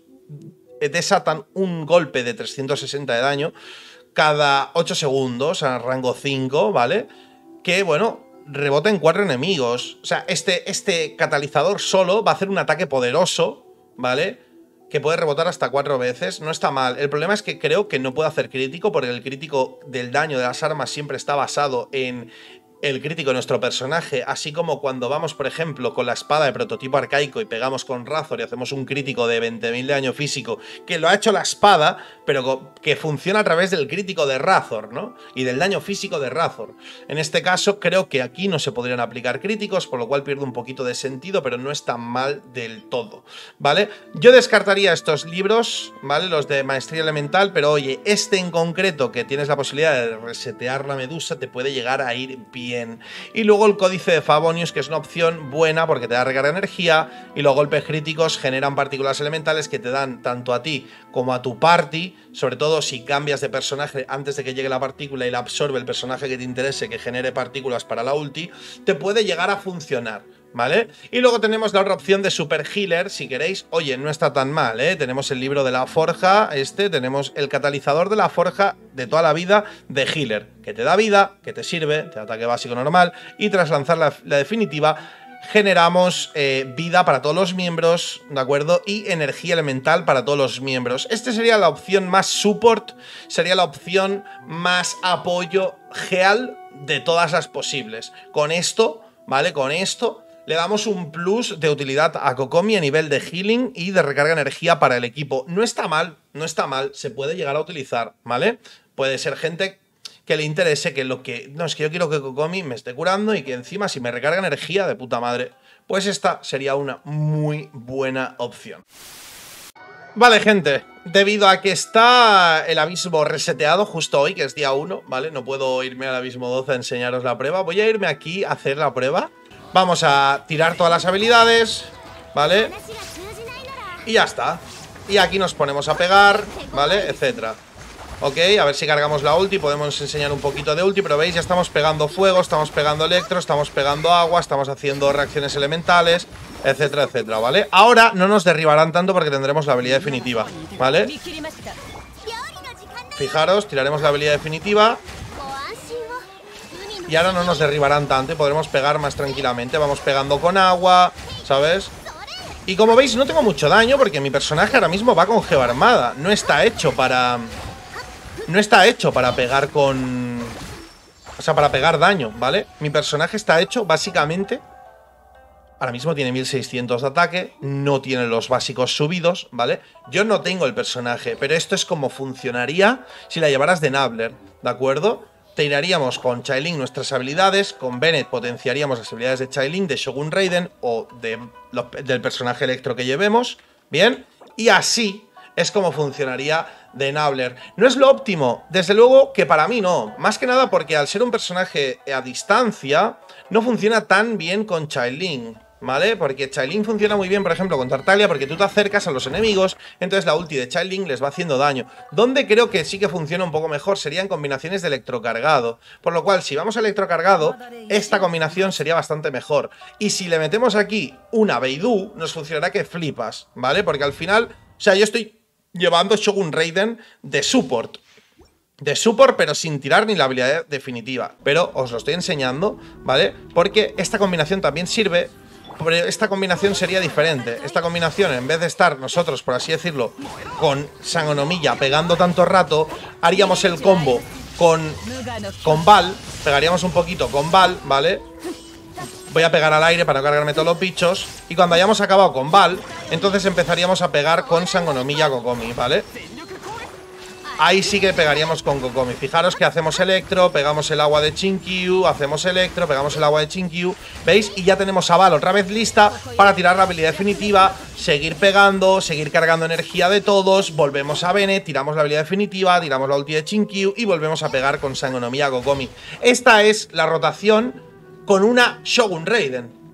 desatan un golpe de trescientos sesenta de daño cada ocho segundos a rango cinco, ¿vale? Que, bueno, rebota en cuatro enemigos. O sea, este, este catalizador solo va a hacer un ataque poderoso, ¿vale? Que puede rebotar hasta cuatro veces, no está mal. El problema es que creo que no puede hacer crítico, porque el crítico del daño de las armas siempre está basado en el crítico de nuestro personaje, así como cuando vamos, por ejemplo, con la espada de prototipo arcaico y pegamos con Razor y hacemos un crítico de veinte mil de daño físico, que lo ha hecho la espada, pero que funciona a través del crítico de Razor, ¿no? Y del daño físico de Razor. En este caso, creo que aquí no se podrían aplicar críticos, por lo cual pierde un poquito de sentido, pero no es tan mal del todo, ¿vale? Yo descartaría estos libros, ¿vale? Los de Maestría Elemental, pero oye, este en concreto, que tienes la posibilidad de resetear la medusa, te puede llegar a ir bien. Y luego el Códice de Favonius, que es una opción buena porque te da recarga de energía, y los golpes críticos generan partículas elementales que te dan tanto a ti como a tu party, sobre todo si cambias de personaje antes de que llegue la partícula y la absorbe el personaje que te interese, que genere partículas para la ulti, te puede llegar a funcionar, ¿vale? Y luego tenemos la otra opción de Super Healer, si queréis. Oye, no está tan mal, ¿eh? Tenemos el libro de la forja, este, tenemos el catalizador de la forja de toda la vida de Healer, que te da vida, que te sirve, te da ataque básico normal, y tras lanzar la, la definitiva, generamos eh, vida para todos los miembros, ¿de acuerdo? Y energía elemental para todos los miembros. Esta sería la opción más support, sería la opción más apoyo geal de todas las posibles. Con esto, ¿vale? Con esto... le damos un plus de utilidad a Kokomi a nivel de healing y de recarga de energía para el equipo. No está mal, no está mal, se puede llegar a utilizar, ¿vale? Puede ser gente que le interese, que lo que... no, es que yo quiero que Kokomi me esté curando y que encima si me recarga energía, de puta madre. Pues esta sería una muy buena opción. Vale, gente, debido a que está el abismo reseteado justo hoy, que es día uno, ¿vale? No puedo irme al abismo doce a enseñaros la prueba. Voy a irme aquí a hacer la prueba. Vamos a tirar todas las habilidades, ¿vale? Y ya está. Y aquí nos ponemos a pegar, ¿vale? Etcétera. Ok, a ver si cargamos la ulti. Podemos enseñar un poquito de ulti, pero veis, ya estamos pegando fuego, estamos pegando electro, estamos pegando agua, estamos haciendo reacciones elementales, etcétera, etcétera, ¿vale? Ahora no nos derribarán tanto porque tendremos la habilidad definitiva, ¿vale? Fijaros, tiraremos la habilidad definitiva. Y ahora no nos derribarán tanto y podremos pegar más tranquilamente. Vamos pegando con agua, ¿sabes? Y como veis, no tengo mucho daño porque mi personaje ahora mismo va con geoarmada. No está hecho para... No está hecho para pegar con... O sea, para pegar daño, ¿vale? Mi personaje está hecho básicamente... Ahora mismo tiene mil seiscientos de ataque, no tiene los básicos subidos, ¿vale? Yo no tengo el personaje, pero esto es como funcionaría si la llevaras de Nabler, ¿de acuerdo? Tiraríamos con Chailin nuestras habilidades, con Bennett potenciaríamos las habilidades de Chailin, de Shogun Raiden o de, lo, del personaje electro que llevemos, ¿bien? Y así es como funcionaría de Nabler. No es lo óptimo, desde luego que para mí no, más que nada porque al ser un personaje a distancia no funciona tan bien con Chailin, ¿vale? Porque Chailin funciona muy bien, por ejemplo, con Tartaglia, porque tú te acercas a los enemigos, entonces la ulti de Chailin les va haciendo daño. Donde creo que sí que funciona un poco mejor serían combinaciones de electrocargado, por lo cual si vamos a electrocargado, esta combinación sería bastante mejor. Y si le metemos aquí una Beidou, nos funcionará que flipas, ¿vale? Porque al final, o sea, yo estoy llevando Shogun Raiden de support. De support, pero sin tirar ni la habilidad definitiva. Pero os lo estoy enseñando, ¿vale? Porque esta combinación también sirve... Esta combinación sería diferente. Esta combinación, en vez de estar nosotros, por así decirlo, con Sangonomiya pegando tanto rato, haríamos el combo con con Val, pegaríamos un poquito con Val, ¿vale? Voy a pegar al aire para no cargarme todos los bichos. Y cuando hayamos acabado con Val, entonces empezaríamos a pegar con Sangonomiya Kokomi, ¿vale? Ahí sí que pegaríamos con Kokomi. Fijaros que hacemos electro, pegamos el agua de Xingqiu, hacemos electro, pegamos el agua de Xingqiu. ¿Veis? Y ya tenemos a Val otra vez lista para tirar la habilidad definitiva, seguir pegando, seguir cargando energía de todos. Volvemos a Bennett, tiramos la habilidad definitiva, tiramos la ulti de Xingqiu y volvemos a pegar con Sangonomiya Kokomi. Esta es la rotación con una Shogun Raiden.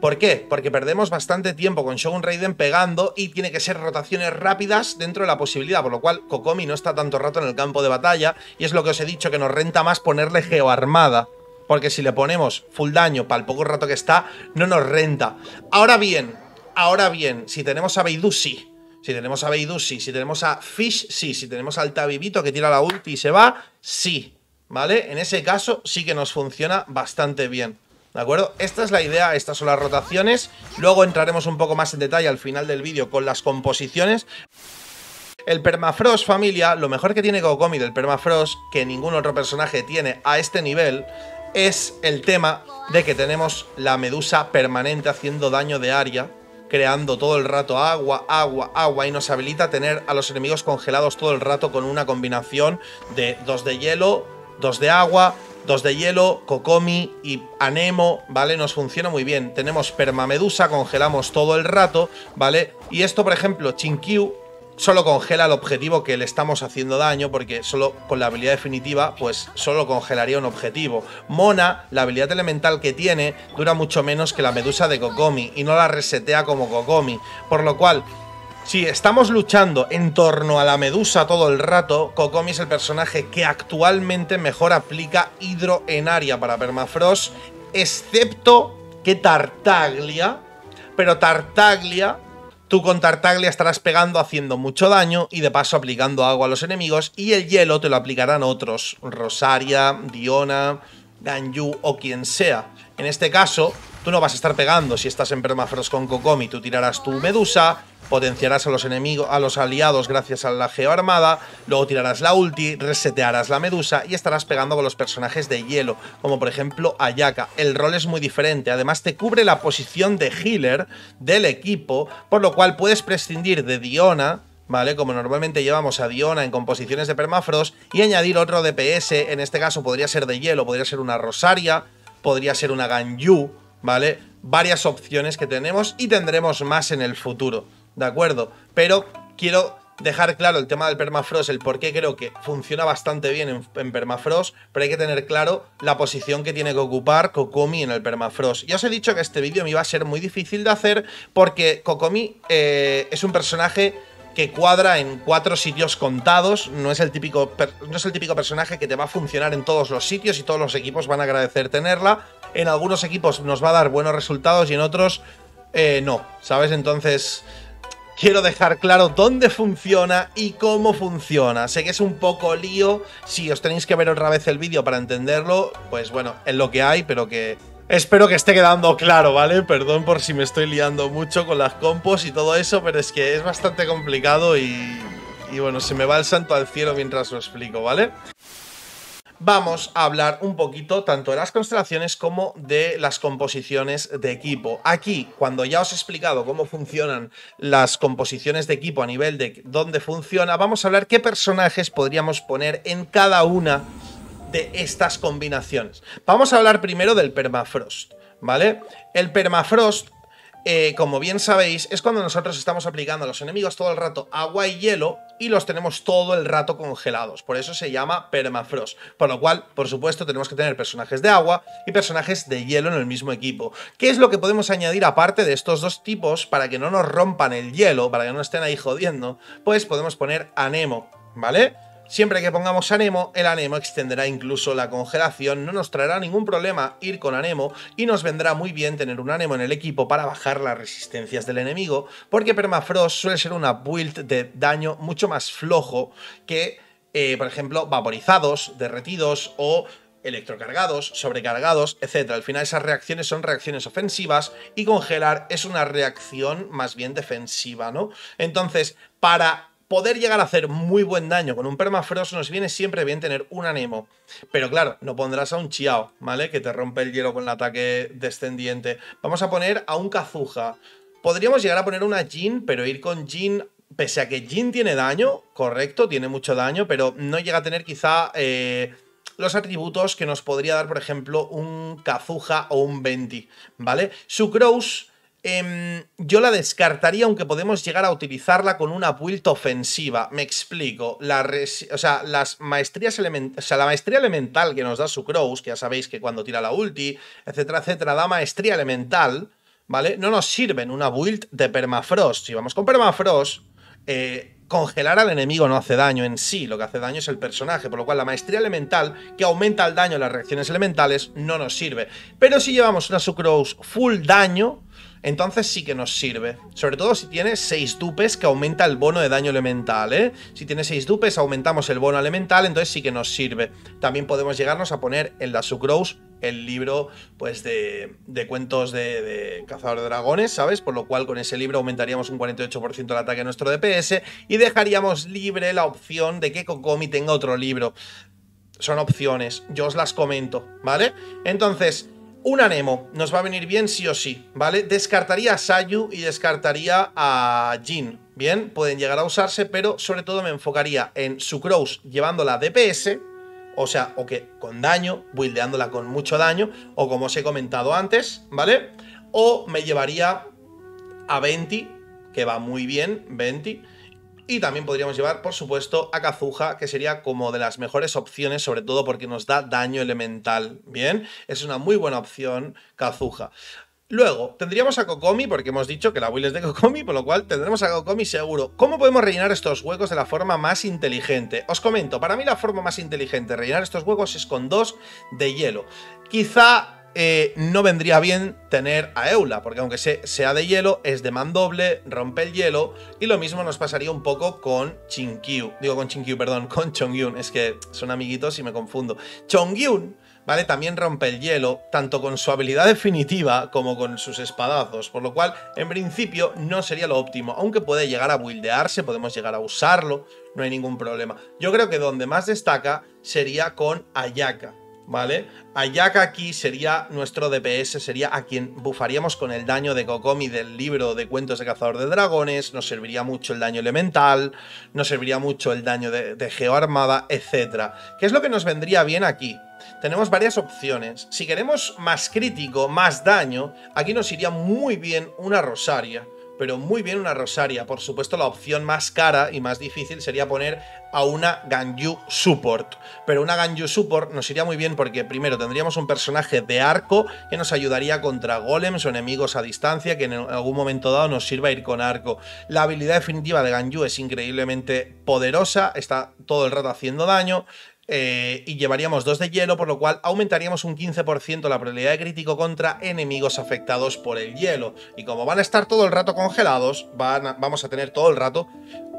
¿Por qué? Porque perdemos bastante tiempo con Shogun Raiden pegando y tiene que ser rotaciones rápidas dentro de la posibilidad, por lo cual Kokomi no está tanto rato en el campo de batalla y es lo que os he dicho, que nos renta más ponerle geoarmada, porque si le ponemos full daño para el poco rato que está, no nos renta. Ahora bien, ahora bien, si tenemos a Beidou, sí, si tenemos a Beidou, sí, si tenemos a Fish, sí, si tenemos al Tabibito que tira la ulti y se va, sí, ¿vale? En ese caso sí que nos funciona bastante bien. ¿De acuerdo? Esta es la idea, estas son las rotaciones. Luego entraremos un poco más en detalle al final del vídeo con las composiciones. El Permafrost, familia, lo mejor que tiene Kokomi del Permafrost, que ningún otro personaje tiene a este nivel, es el tema de que tenemos la medusa permanente haciendo daño de área, creando todo el rato agua, agua, agua, y nos habilita a tener a los enemigos congelados todo el rato con una combinación de dos de hielo, dos de agua... Dos de hielo, Kokomi y Anemo, ¿vale? Nos funciona muy bien. Tenemos permamedusa, congelamos todo el rato, ¿vale? Y esto, por ejemplo, Xingqiu solo congela el objetivo que le estamos haciendo daño, porque solo con la habilidad definitiva, pues solo congelaría un objetivo. Mona, la habilidad elemental que tiene, dura mucho menos que la medusa de Kokomi y no la resetea como Kokomi. Por lo cual, si estamos luchando en torno a la medusa todo el rato, Kokomi es el personaje que actualmente mejor aplica hidro en área para Permafrost, excepto que Tartaglia, pero Tartaglia, tú con Tartaglia estarás pegando haciendo mucho daño y de paso aplicando agua a los enemigos, y el hielo te lo aplicarán otros, Rosaria, Diona, Ganyu o quien sea. En este caso, tú no vas a estar pegando. Si estás en Permafrost con Kokomi, tú tirarás tu medusa, potenciarás a los enemigos, a los aliados gracias a la geoarmada, luego tirarás la ulti, resetearás la medusa y estarás pegando con los personajes de hielo, como por ejemplo Ayaka. El rol es muy diferente, además te cubre la posición de healer del equipo, por lo cual puedes prescindir de Diona, ¿vale? Como normalmente llevamos a Diona en composiciones de Permafrost, y añadir otro D P S, en este caso podría ser de hielo, podría ser una Rosaria, podría ser una Ganyu, ¿vale? Varias opciones que tenemos y tendremos más en el futuro, ¿de acuerdo? Pero quiero dejar claro el tema del Permafrost, el por qué creo que funciona bastante bien en, en Permafrost, pero hay que tener claro la posición que tiene que ocupar Kokomi en el Permafrost. Ya os he dicho que este vídeo me iba a ser muy difícil de hacer porque Kokomi eh, es un personaje que cuadra en cuatro sitios contados, no es, el típico no es el típico personaje que te va a funcionar en todos los sitios y todos los equipos van a agradecer tenerla. En algunos equipos nos va a dar buenos resultados y en otros eh, no, ¿sabes? Entonces quiero dejar claro dónde funciona y cómo funciona. Sé que es un poco lío, si os tenéis que ver otra vez el vídeo para entenderlo, pues bueno, es lo que hay, pero que... espero que esté quedando claro, ¿vale? Perdón por si me estoy liando mucho con las compos y todo eso, pero es que es bastante complicado y, y bueno, se me va el santo al cielo mientras lo explico, ¿vale? Vamos a hablar un poquito tanto de las constelaciones como de las composiciones de equipo. Aquí, cuando ya os he explicado cómo funcionan las composiciones de equipo a nivel de dónde funciona, vamos a hablar qué personajes podríamos poner en cada una de estas combinaciones. Vamos a hablar primero del Permafrost, ¿vale? El Permafrost, eh, como bien sabéis, es cuando nosotros estamos aplicando a los enemigos todo el rato agua y hielo, y los tenemos todo el rato congelados, por eso se llama Permafrost, por lo cual, por supuesto, tenemos que tener personajes de agua y personajes de hielo en el mismo equipo. ¿Qué es lo que podemos añadir aparte de estos dos tipos para que no nos rompan el hielo, para que no estén ahí jodiendo? Pues podemos poner a Nemo, ¿vale? Siempre que pongamos Anemo, el Anemo extenderá incluso la congelación, no nos traerá ningún problema ir con Anemo y nos vendrá muy bien tener un Anemo en el equipo para bajar las resistencias del enemigo, porque Permafrost suele ser una build de daño mucho más flojo que, eh, por ejemplo, vaporizados, derretidos o electrocargados, sobrecargados, etcétera. Al final esas reacciones son reacciones ofensivas y congelar es una reacción más bien defensiva, ¿no? Entonces, para poder llegar a hacer muy buen daño con un Permafrost nos viene siempre bien tener un Anemo. Pero claro, no pondrás a un Chiao, ¿vale? Que te rompe el hielo con el ataque descendiente. Vamos a poner a un Kazuha. Podríamos llegar a poner una Jean, pero ir con Jean, pese a que Jean tiene daño, correcto, tiene mucho daño, pero no llega a tener quizá eh, los atributos que nos podría dar, por ejemplo, un Kazuha o un Venti, ¿vale? Sucrose, Eh, yo la descartaría, aunque podemos llegar a utilizarla con una build ofensiva. Me explico. La res, o sea, las maestrías element, o sea, la maestría elemental que nos da Sucrose, que ya sabéis que cuando tira la ulti, etcétera, etcétera, da maestría elemental, ¿vale? No nos sirve en una build de Permafrost. Si vamos con Permafrost, eh, congelar al enemigo no hace daño en sí, lo que hace daño es el personaje, por lo cual la maestría elemental, que aumenta el daño en las reacciones elementales, no nos sirve. Pero si llevamos una Sucrose full daño, entonces sí que nos sirve, sobre todo si tiene seis dupes que aumenta el bono de daño elemental, ¿eh? Si tiene seis dupes aumentamos el bono elemental, entonces sí que nos sirve. También podemos llegarnos a poner en la Sucrose el libro, pues, de, de cuentos de, de Cazador de Dragones, ¿sabes? Por lo cual con ese libro aumentaríamos un cuarenta y ocho por ciento el ataque a nuestro D P S y dejaríamos libre la opción de que Kokomi tenga otro libro. Son opciones, yo os las comento, ¿vale? Entonces, un Anemo nos va a venir bien sí o sí, ¿vale? Descartaría a Sayu y descartaría a Jin. Bien, pueden llegar a usarse, pero sobre todo me enfocaría en Sucrose llevándola D P S, o sea, o que con daño, buildeándola con mucho daño, o como os he comentado antes, ¿vale? O me llevaría a Venti, que va muy bien, Venti. Y también podríamos llevar, por supuesto, a Kazuha, que sería como de las mejores opciones, sobre todo porque nos da daño elemental, ¿bien? Es una muy buena opción, Kazuha. Luego, tendríamos a Kokomi, porque hemos dicho que la build es de Kokomi, por lo cual tendremos a Kokomi seguro. ¿Cómo podemos rellenar estos huecos de la forma más inteligente? Os comento, para mí la forma más inteligente de rellenar estos huecos es con dos de hielo. Quizá eh, no vendría bien tener a Eula, porque aunque sea de hielo, es de man doble, rompe el hielo, y lo mismo nos pasaría un poco con Xingqiu, digo con Xingqiu, perdón, con Chongyun, es que son amiguitos y me confundo. Chongyun, ¿vale? También rompe el hielo, tanto con su habilidad definitiva como con sus espadazos, por lo cual, en principio, no sería lo óptimo, aunque puede llegar a buildearse, podemos llegar a usarlo, no hay ningún problema. Yo creo que donde más destaca sería con Ayaka, ¿vale? Ayaka aquí sería nuestro D P S, sería a quien bufaríamos con el daño de Kokomi del libro de Cuentos de Cazador de Dragones, nos serviría mucho el daño elemental, nos serviría mucho el daño de, de Geoarmada, etcétera. ¿Qué es lo que nos vendría bien aquí? Tenemos varias opciones. Si queremos más crítico, más daño, aquí nos iría muy bien una Rosaria. Pero muy bien una Rosaria. Por supuesto, la opción más cara y más difícil sería poner a una Ganyu Support. Pero una Ganyu Support nos iría muy bien porque, primero, tendríamos un personaje de arco que nos ayudaría contra golems o enemigos a distancia, que en algún momento dado nos sirva ir con arco. La habilidad definitiva de Ganyu es increíblemente poderosa, está todo el rato haciendo daño. Eh, y llevaríamos dos de hielo, por lo cual aumentaríamos un quince por ciento la probabilidad de crítico contra enemigos afectados por el hielo. Y como van a estar todo el rato congelados, van a, vamos a tener todo el rato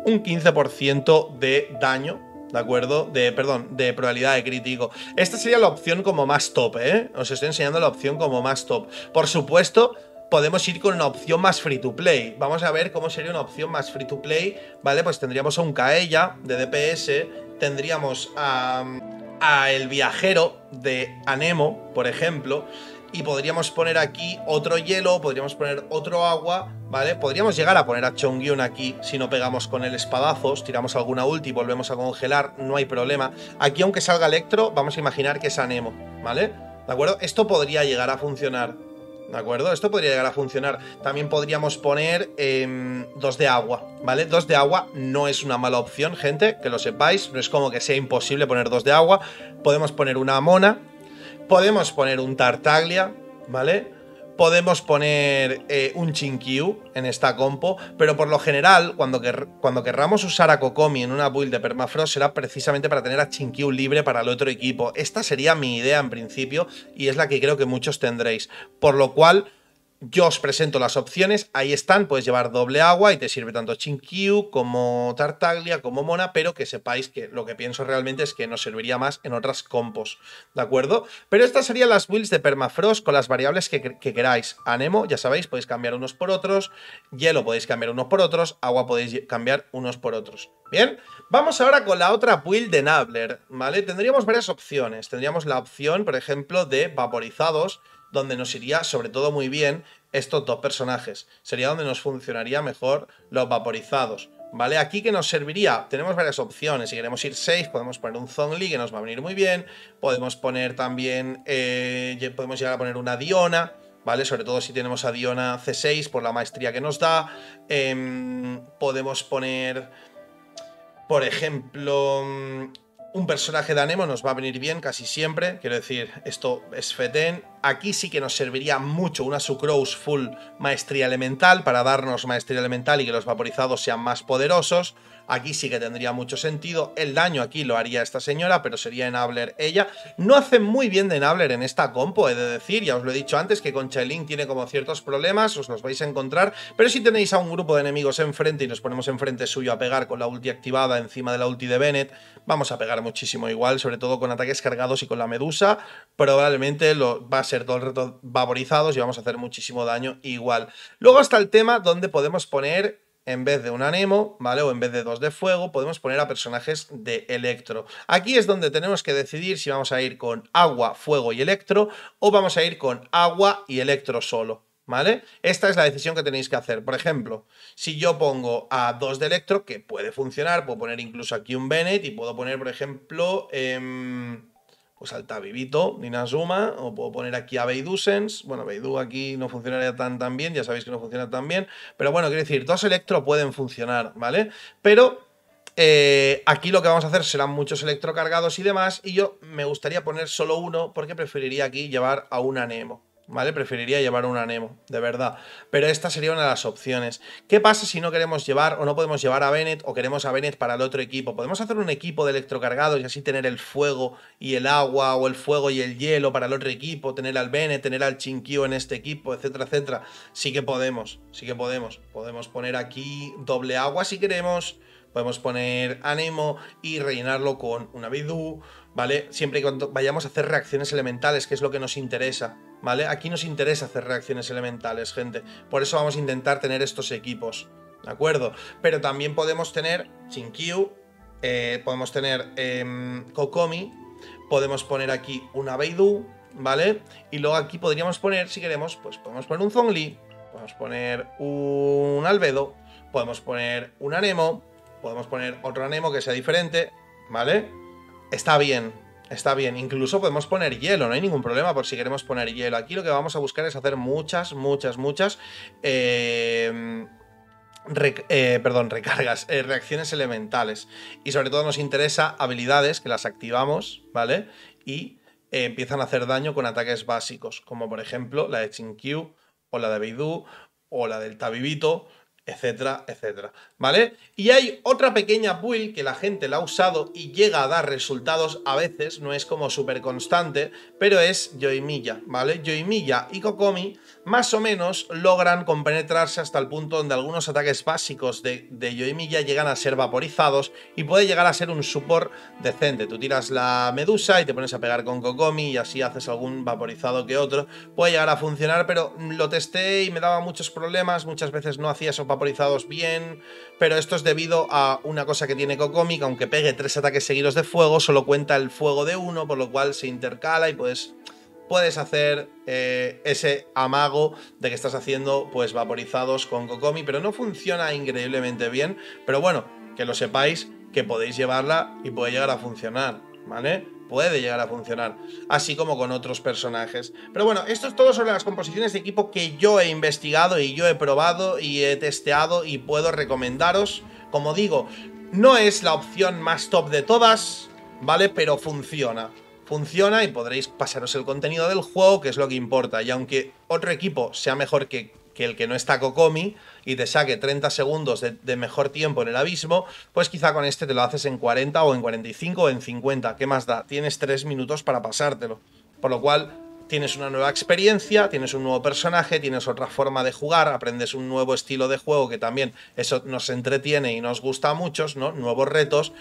un quince por ciento de daño, ¿de acuerdo? De, perdón, de probabilidad de crítico. Esta sería la opción como más top, ¿eh? Os estoy enseñando la opción como más top. Por supuesto, podemos ir con una opción más free to play. Vamos a ver cómo sería una opción más free to play, ¿vale? Pues tendríamos a un Kaella de D P S... Tendríamos a, a el viajero de Anemo, por ejemplo, y podríamos poner aquí otro hielo, podríamos poner otro agua, ¿vale? Podríamos llegar a poner a Chongyun aquí si no pegamos con el espadazos, tiramos alguna ulti, volvemos a congelar, no hay problema. Aquí, aunque salga Electro, vamos a imaginar que es Anemo, ¿vale? ¿De acuerdo? Esto podría llegar a funcionar, ¿de acuerdo? Esto podría llegar a funcionar. También podríamos poner eh, dos de agua, ¿vale? Dos de agua no es una mala opción, gente, que lo sepáis. No es como que sea imposible poner dos de agua. Podemos poner una Mona. Podemos poner un Tartaglia, ¿vale? Podemos poner eh, un Xingqiu en esta compo, pero por lo general, cuando, quer cuando querramos usar a Kokomi en una build de Permafrost, será precisamente para tener a Xingqiu libre para el otro equipo. Esta sería mi idea en principio y es la que creo que muchos tendréis. Por lo cual, yo os presento las opciones. Ahí están, puedes llevar doble agua y te sirve tanto Xingqiu como Tartaglia como Mona, pero que sepáis que lo que pienso realmente es que nos serviría más en otras compos, ¿de acuerdo? Pero estas serían las builds de Permafrost con las variables que, que queráis. Anemo, ya sabéis, podéis cambiar unos por otros, hielo podéis cambiar unos por otros, agua podéis cambiar unos por otros. Bien, vamos ahora con la otra build de Enabler, ¿vale? Tendríamos varias opciones. Tendríamos la opción, por ejemplo, de vaporizados, donde nos iría sobre todo muy bien estos dos personajes. Sería donde nos funcionaría mejor los vaporizados, ¿vale? Aquí que nos serviría, tenemos varias opciones. Si queremos ir seis, podemos poner un Zhongli, que nos va a venir muy bien. Podemos poner también, eh, podemos llegar a poner una Diona, ¿vale? Sobre todo si tenemos a Diona C seis por la maestría que nos da. Eh, podemos poner, por ejemplo, un personaje de Anemo nos va a venir bien casi siempre. Quiero decir, esto es fetén. Aquí sí que nos serviría mucho una Sucrose full maestría elemental para darnos maestría elemental y que los vaporizados sean más poderosos. Aquí sí que tendría mucho sentido. El daño aquí lo haría esta señora, pero sería Enabler ella. No hace muy bien de Enabler en esta compo, he de decir. Ya os lo he dicho antes, que con Chailin tiene como ciertos problemas, os los vais a encontrar. Pero si tenéis a un grupo de enemigos enfrente y nos ponemos enfrente suyo a pegar con la ulti activada encima de la ulti de Bennett, vamos a pegar muchísimo igual, sobre todo con ataques cargados y con la medusa. Probablemente lo, va a ser todo el rato vaporizados y vamos a hacer muchísimo daño igual. Luego está el tema donde podemos poner, en vez de un Anemo, ¿vale? O en vez de dos de fuego, podemos poner a personajes de Electro. Aquí es donde tenemos que decidir si vamos a ir con agua, fuego y Electro, o vamos a ir con agua y Electro solo, ¿vale? Esta es la decisión que tenéis que hacer. Por ejemplo, si yo pongo a dos de Electro, que puede funcionar, puedo poner incluso aquí un Bennett y puedo poner, por ejemplo, eh, pues al Tabibito, Ninazuma, o puedo poner aquí a Beidou Sense. Bueno, Beidou aquí no funcionaría tan, tan bien, ya sabéis que no funciona tan bien. Pero bueno, quiero decir, dos Electro pueden funcionar, ¿vale? Pero eh, aquí lo que vamos a hacer serán muchos Electrocargados y demás, y yo me gustaría poner solo uno porque preferiría aquí llevar a un Anemo, ¿vale? Preferiría llevar un Anemo, de verdad. Pero esta sería una de las opciones. ¿Qué pasa si no queremos llevar o no podemos llevar a Bennett o queremos a Bennett para el otro equipo? Podemos hacer un equipo de electrocargados y así tener el fuego y el agua o el fuego y el hielo para el otro equipo, tener al Bennett, tener al Xingqiu en este equipo, etcétera, etcétera. Sí que podemos, sí que podemos. Podemos poner aquí doble agua si queremos. Podemos poner Anemo y rellenarlo con una Beidou, ¿vale? Siempre y cuando vayamos a hacer reacciones elementales, que es lo que nos interesa, ¿vale? Aquí nos interesa hacer reacciones elementales, gente. Por eso vamos a intentar tener estos equipos, ¿de acuerdo? Pero también podemos tener Xingqiu, eh, podemos tener eh, Kokomi, podemos poner aquí una Beidou, ¿vale? Y luego aquí podríamos poner, si queremos, pues podemos poner un Zhongli, podemos poner un Albedo, podemos poner un Anemo. Podemos poner otro Anemo que sea diferente, ¿vale? Está bien, está bien. Incluso podemos poner hielo, no hay ningún problema por si queremos poner hielo. Aquí lo que vamos a buscar es hacer muchas, muchas, muchas... Eh, rec eh, perdón, recargas, eh, reacciones elementales. Y sobre todo nos interesa habilidades que las activamos, ¿vale? Y eh, empiezan a hacer daño con ataques básicos, como por ejemplo la de Xingqiu, o la de Beidou, o la del Tabibito... etcétera, etcétera, ¿vale? Y hay otra pequeña build que la gente la ha usado y llega a dar resultados a veces, no es como súper constante, pero es Yoimiya, ¿vale? Yoimiya y Kokomi más o menos logran compenetrarse hasta el punto donde algunos ataques básicos de, de Yoimiya llegan a ser vaporizados y puede llegar a ser un support decente. Tú tiras la medusa y te pones a pegar con Kokomi y así haces algún vaporizado que otro. Puede llegar a funcionar, pero lo testé y me daba muchos problemas, muchas veces no hacía esos vaporizados bien, pero esto es debido a una cosa que tiene Kokomi, que aunque pegue tres ataques seguidos de fuego, solo cuenta el fuego de uno, por lo cual se intercala y puedes, puedes hacer eh, ese amago de que estás haciendo pues vaporizados con Kokomi, pero no funciona increíblemente bien, pero bueno, que lo sepáis, que podéis llevarla y puede llegar a funcionar, ¿vale? Puede llegar a funcionar, así como con otros personajes. Pero bueno, esto es todo sobre las composiciones de equipo que yo he investigado y yo he probado y he testeado y puedo recomendaros. Como digo, no es la opción más top de todas, ¿vale? Pero funciona. Funciona y podréis pasaros el contenido del juego, que es lo que importa. Y aunque otro equipo sea mejor que, que el que no está Kokomi y te saque treinta segundos de, de mejor tiempo en el abismo, pues quizá con este te lo haces en cuarenta o en cuarenta y cinco o en cincuenta, ¿qué más da? Tienes tres minutos para pasártelo, por lo cual tienes una nueva experiencia, tienes un nuevo personaje, tienes otra forma de jugar, aprendes un nuevo estilo de juego que también eso nos entretiene y nos gusta a muchos, ¿no? Nuevos retos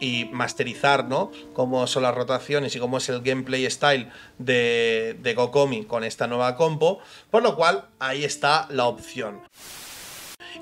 y masterizar, ¿no? Cómo son las rotaciones y cómo es el gameplay style de, de Kokomi con esta nueva compo, por lo cual ahí está la opción.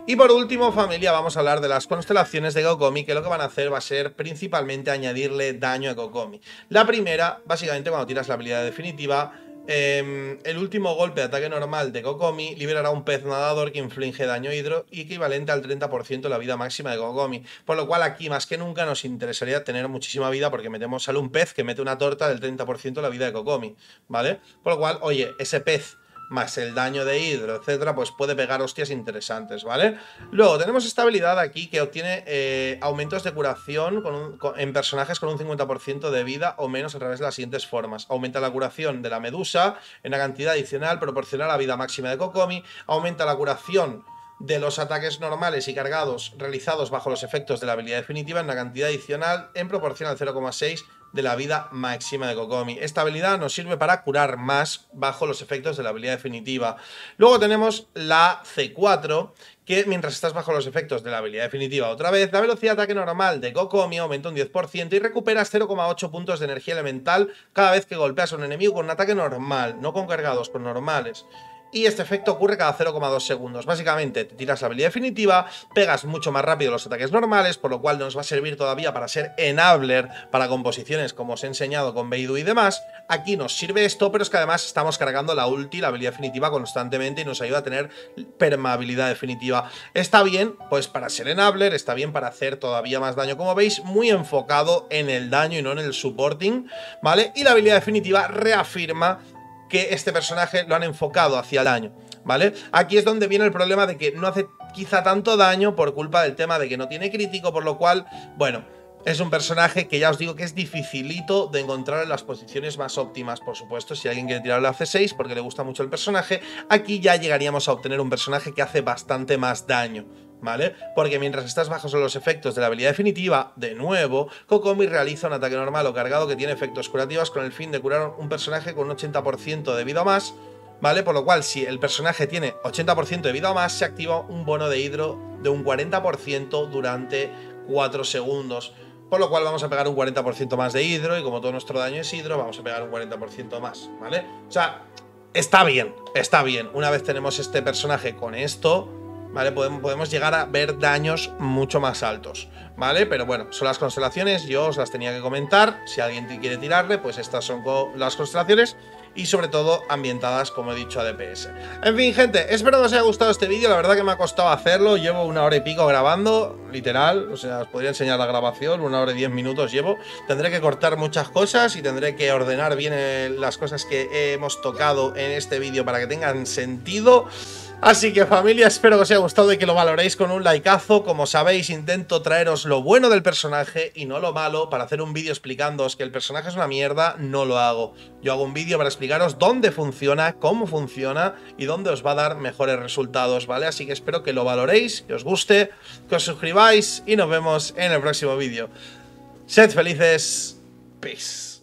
Y por último, familia, vamos a hablar de las constelaciones de Kokomi, que lo que van a hacer va a ser principalmente añadirle daño a Kokomi. La primera, básicamente cuando tiras la habilidad definitiva, eh, el último golpe de ataque normal de Kokomi liberará un pez nadador que inflige daño hidro y equivalente al treinta por ciento de la vida máxima de Kokomi. Por lo cual aquí más que nunca nos interesaría tener muchísima vida porque metemos solo un pez que mete una torta del treinta por ciento de la vida de Kokomi, ¿vale? Por lo cual, oye, ese pez... más el daño de hidro, etcétera, pues puede pegar hostias interesantes, ¿vale? Luego tenemos esta habilidad aquí que obtiene eh, aumentos de curación con un, con, en personajes con un cincuenta por ciento de vida o menos a través de las siguientes formas. Aumenta la curación de la medusa en una cantidad adicional proporcional a la vida máxima de Kokomi. Aumenta la curación de los ataques normales y cargados realizados bajo los efectos de la habilidad definitiva en una cantidad adicional en proporción al cero coma seis de la vida máxima de Kokomi. Esta habilidad nos sirve para curar más bajo los efectos de la habilidad definitiva. Luego tenemos la C cuatro, que mientras estás bajo los efectos de la habilidad definitiva otra vez, la velocidad de ataque normal de Kokomi aumenta un diez por ciento y recuperas cero coma ocho puntos de energía elemental cada vez que golpeas a un enemigo con un ataque normal, no con cargados, con normales. Y este efecto ocurre cada cero coma dos segundos. Básicamente, te tiras la habilidad definitiva, pegas mucho más rápido los ataques normales, por lo cual nos va a servir todavía para ser enabler para composiciones, como os he enseñado con Beidou y demás. Aquí nos sirve esto, pero es que además estamos cargando la ulti, la habilidad definitiva, constantemente y nos ayuda a tener permeabilidad definitiva. Está bien, pues para ser enabler, está bien para hacer todavía más daño. Como veis, muy enfocado en el daño y no en el supporting, ¿vale? Y la habilidad definitiva reafirma que este personaje lo han enfocado hacia el daño, ¿vale? Aquí es donde viene el problema de que no hace quizá tanto daño por culpa del tema de que no tiene crítico, por lo cual, bueno, Es un personaje que ya os digo que es dificilito de encontrar en las posiciones más óptimas, por supuesto, si alguien quiere tirar la C seis porque le gusta mucho el personaje, aquí ya llegaríamos a obtener un personaje que hace bastante más daño, ¿vale? Porque mientras estás bajo son los efectos de la habilidad definitiva, de nuevo, Kokomi realiza un ataque normal o cargado que tiene efectos curativos con el fin de curar un personaje con un ochenta por ciento de vida o más, ¿vale? Por lo cual, si el personaje tiene ochenta por ciento de vida o más, se activa un bono de hidro de un cuarenta por ciento durante cuatro segundos. Por lo cual vamos a pegar un cuarenta por ciento más de hidro y como todo nuestro daño es hidro, vamos a pegar un cuarenta por ciento más, ¿vale? O sea, está bien, está bien. Una vez tenemos este personaje con esto, ¿vale? Podemos, podemos llegar a ver daños mucho más altos, ¿vale? Pero bueno, son las constelaciones, yo os las tenía que comentar. Si alguien quiere tirarle, pues estas son las constelaciones. Y sobre todo ambientadas, como he dicho, a D P S. En fin, gente, espero que os haya gustado este vídeo. La verdad que me ha costado hacerlo. Llevo una hora y pico grabando, literal. O sea, os podría enseñar la grabación. Una hora y diez minutos llevo. Tendré que cortar muchas cosas y tendré que ordenar bien las cosas que hemos tocado en este vídeo para que tengan sentido. Así que familia, espero que os haya gustado y que lo valoréis con un likeazo. Como sabéis, intento traeros lo bueno del personaje y no lo malo. Para hacer un vídeo explicándoos que el personaje es una mierda, no lo hago. Yo hago un vídeo para explicaros dónde funciona, cómo funciona y dónde os va a dar mejores resultados, ¿vale? Así que espero que lo valoréis, que os guste, que os suscribáis y nos vemos en el próximo vídeo. Sed felices. Peace.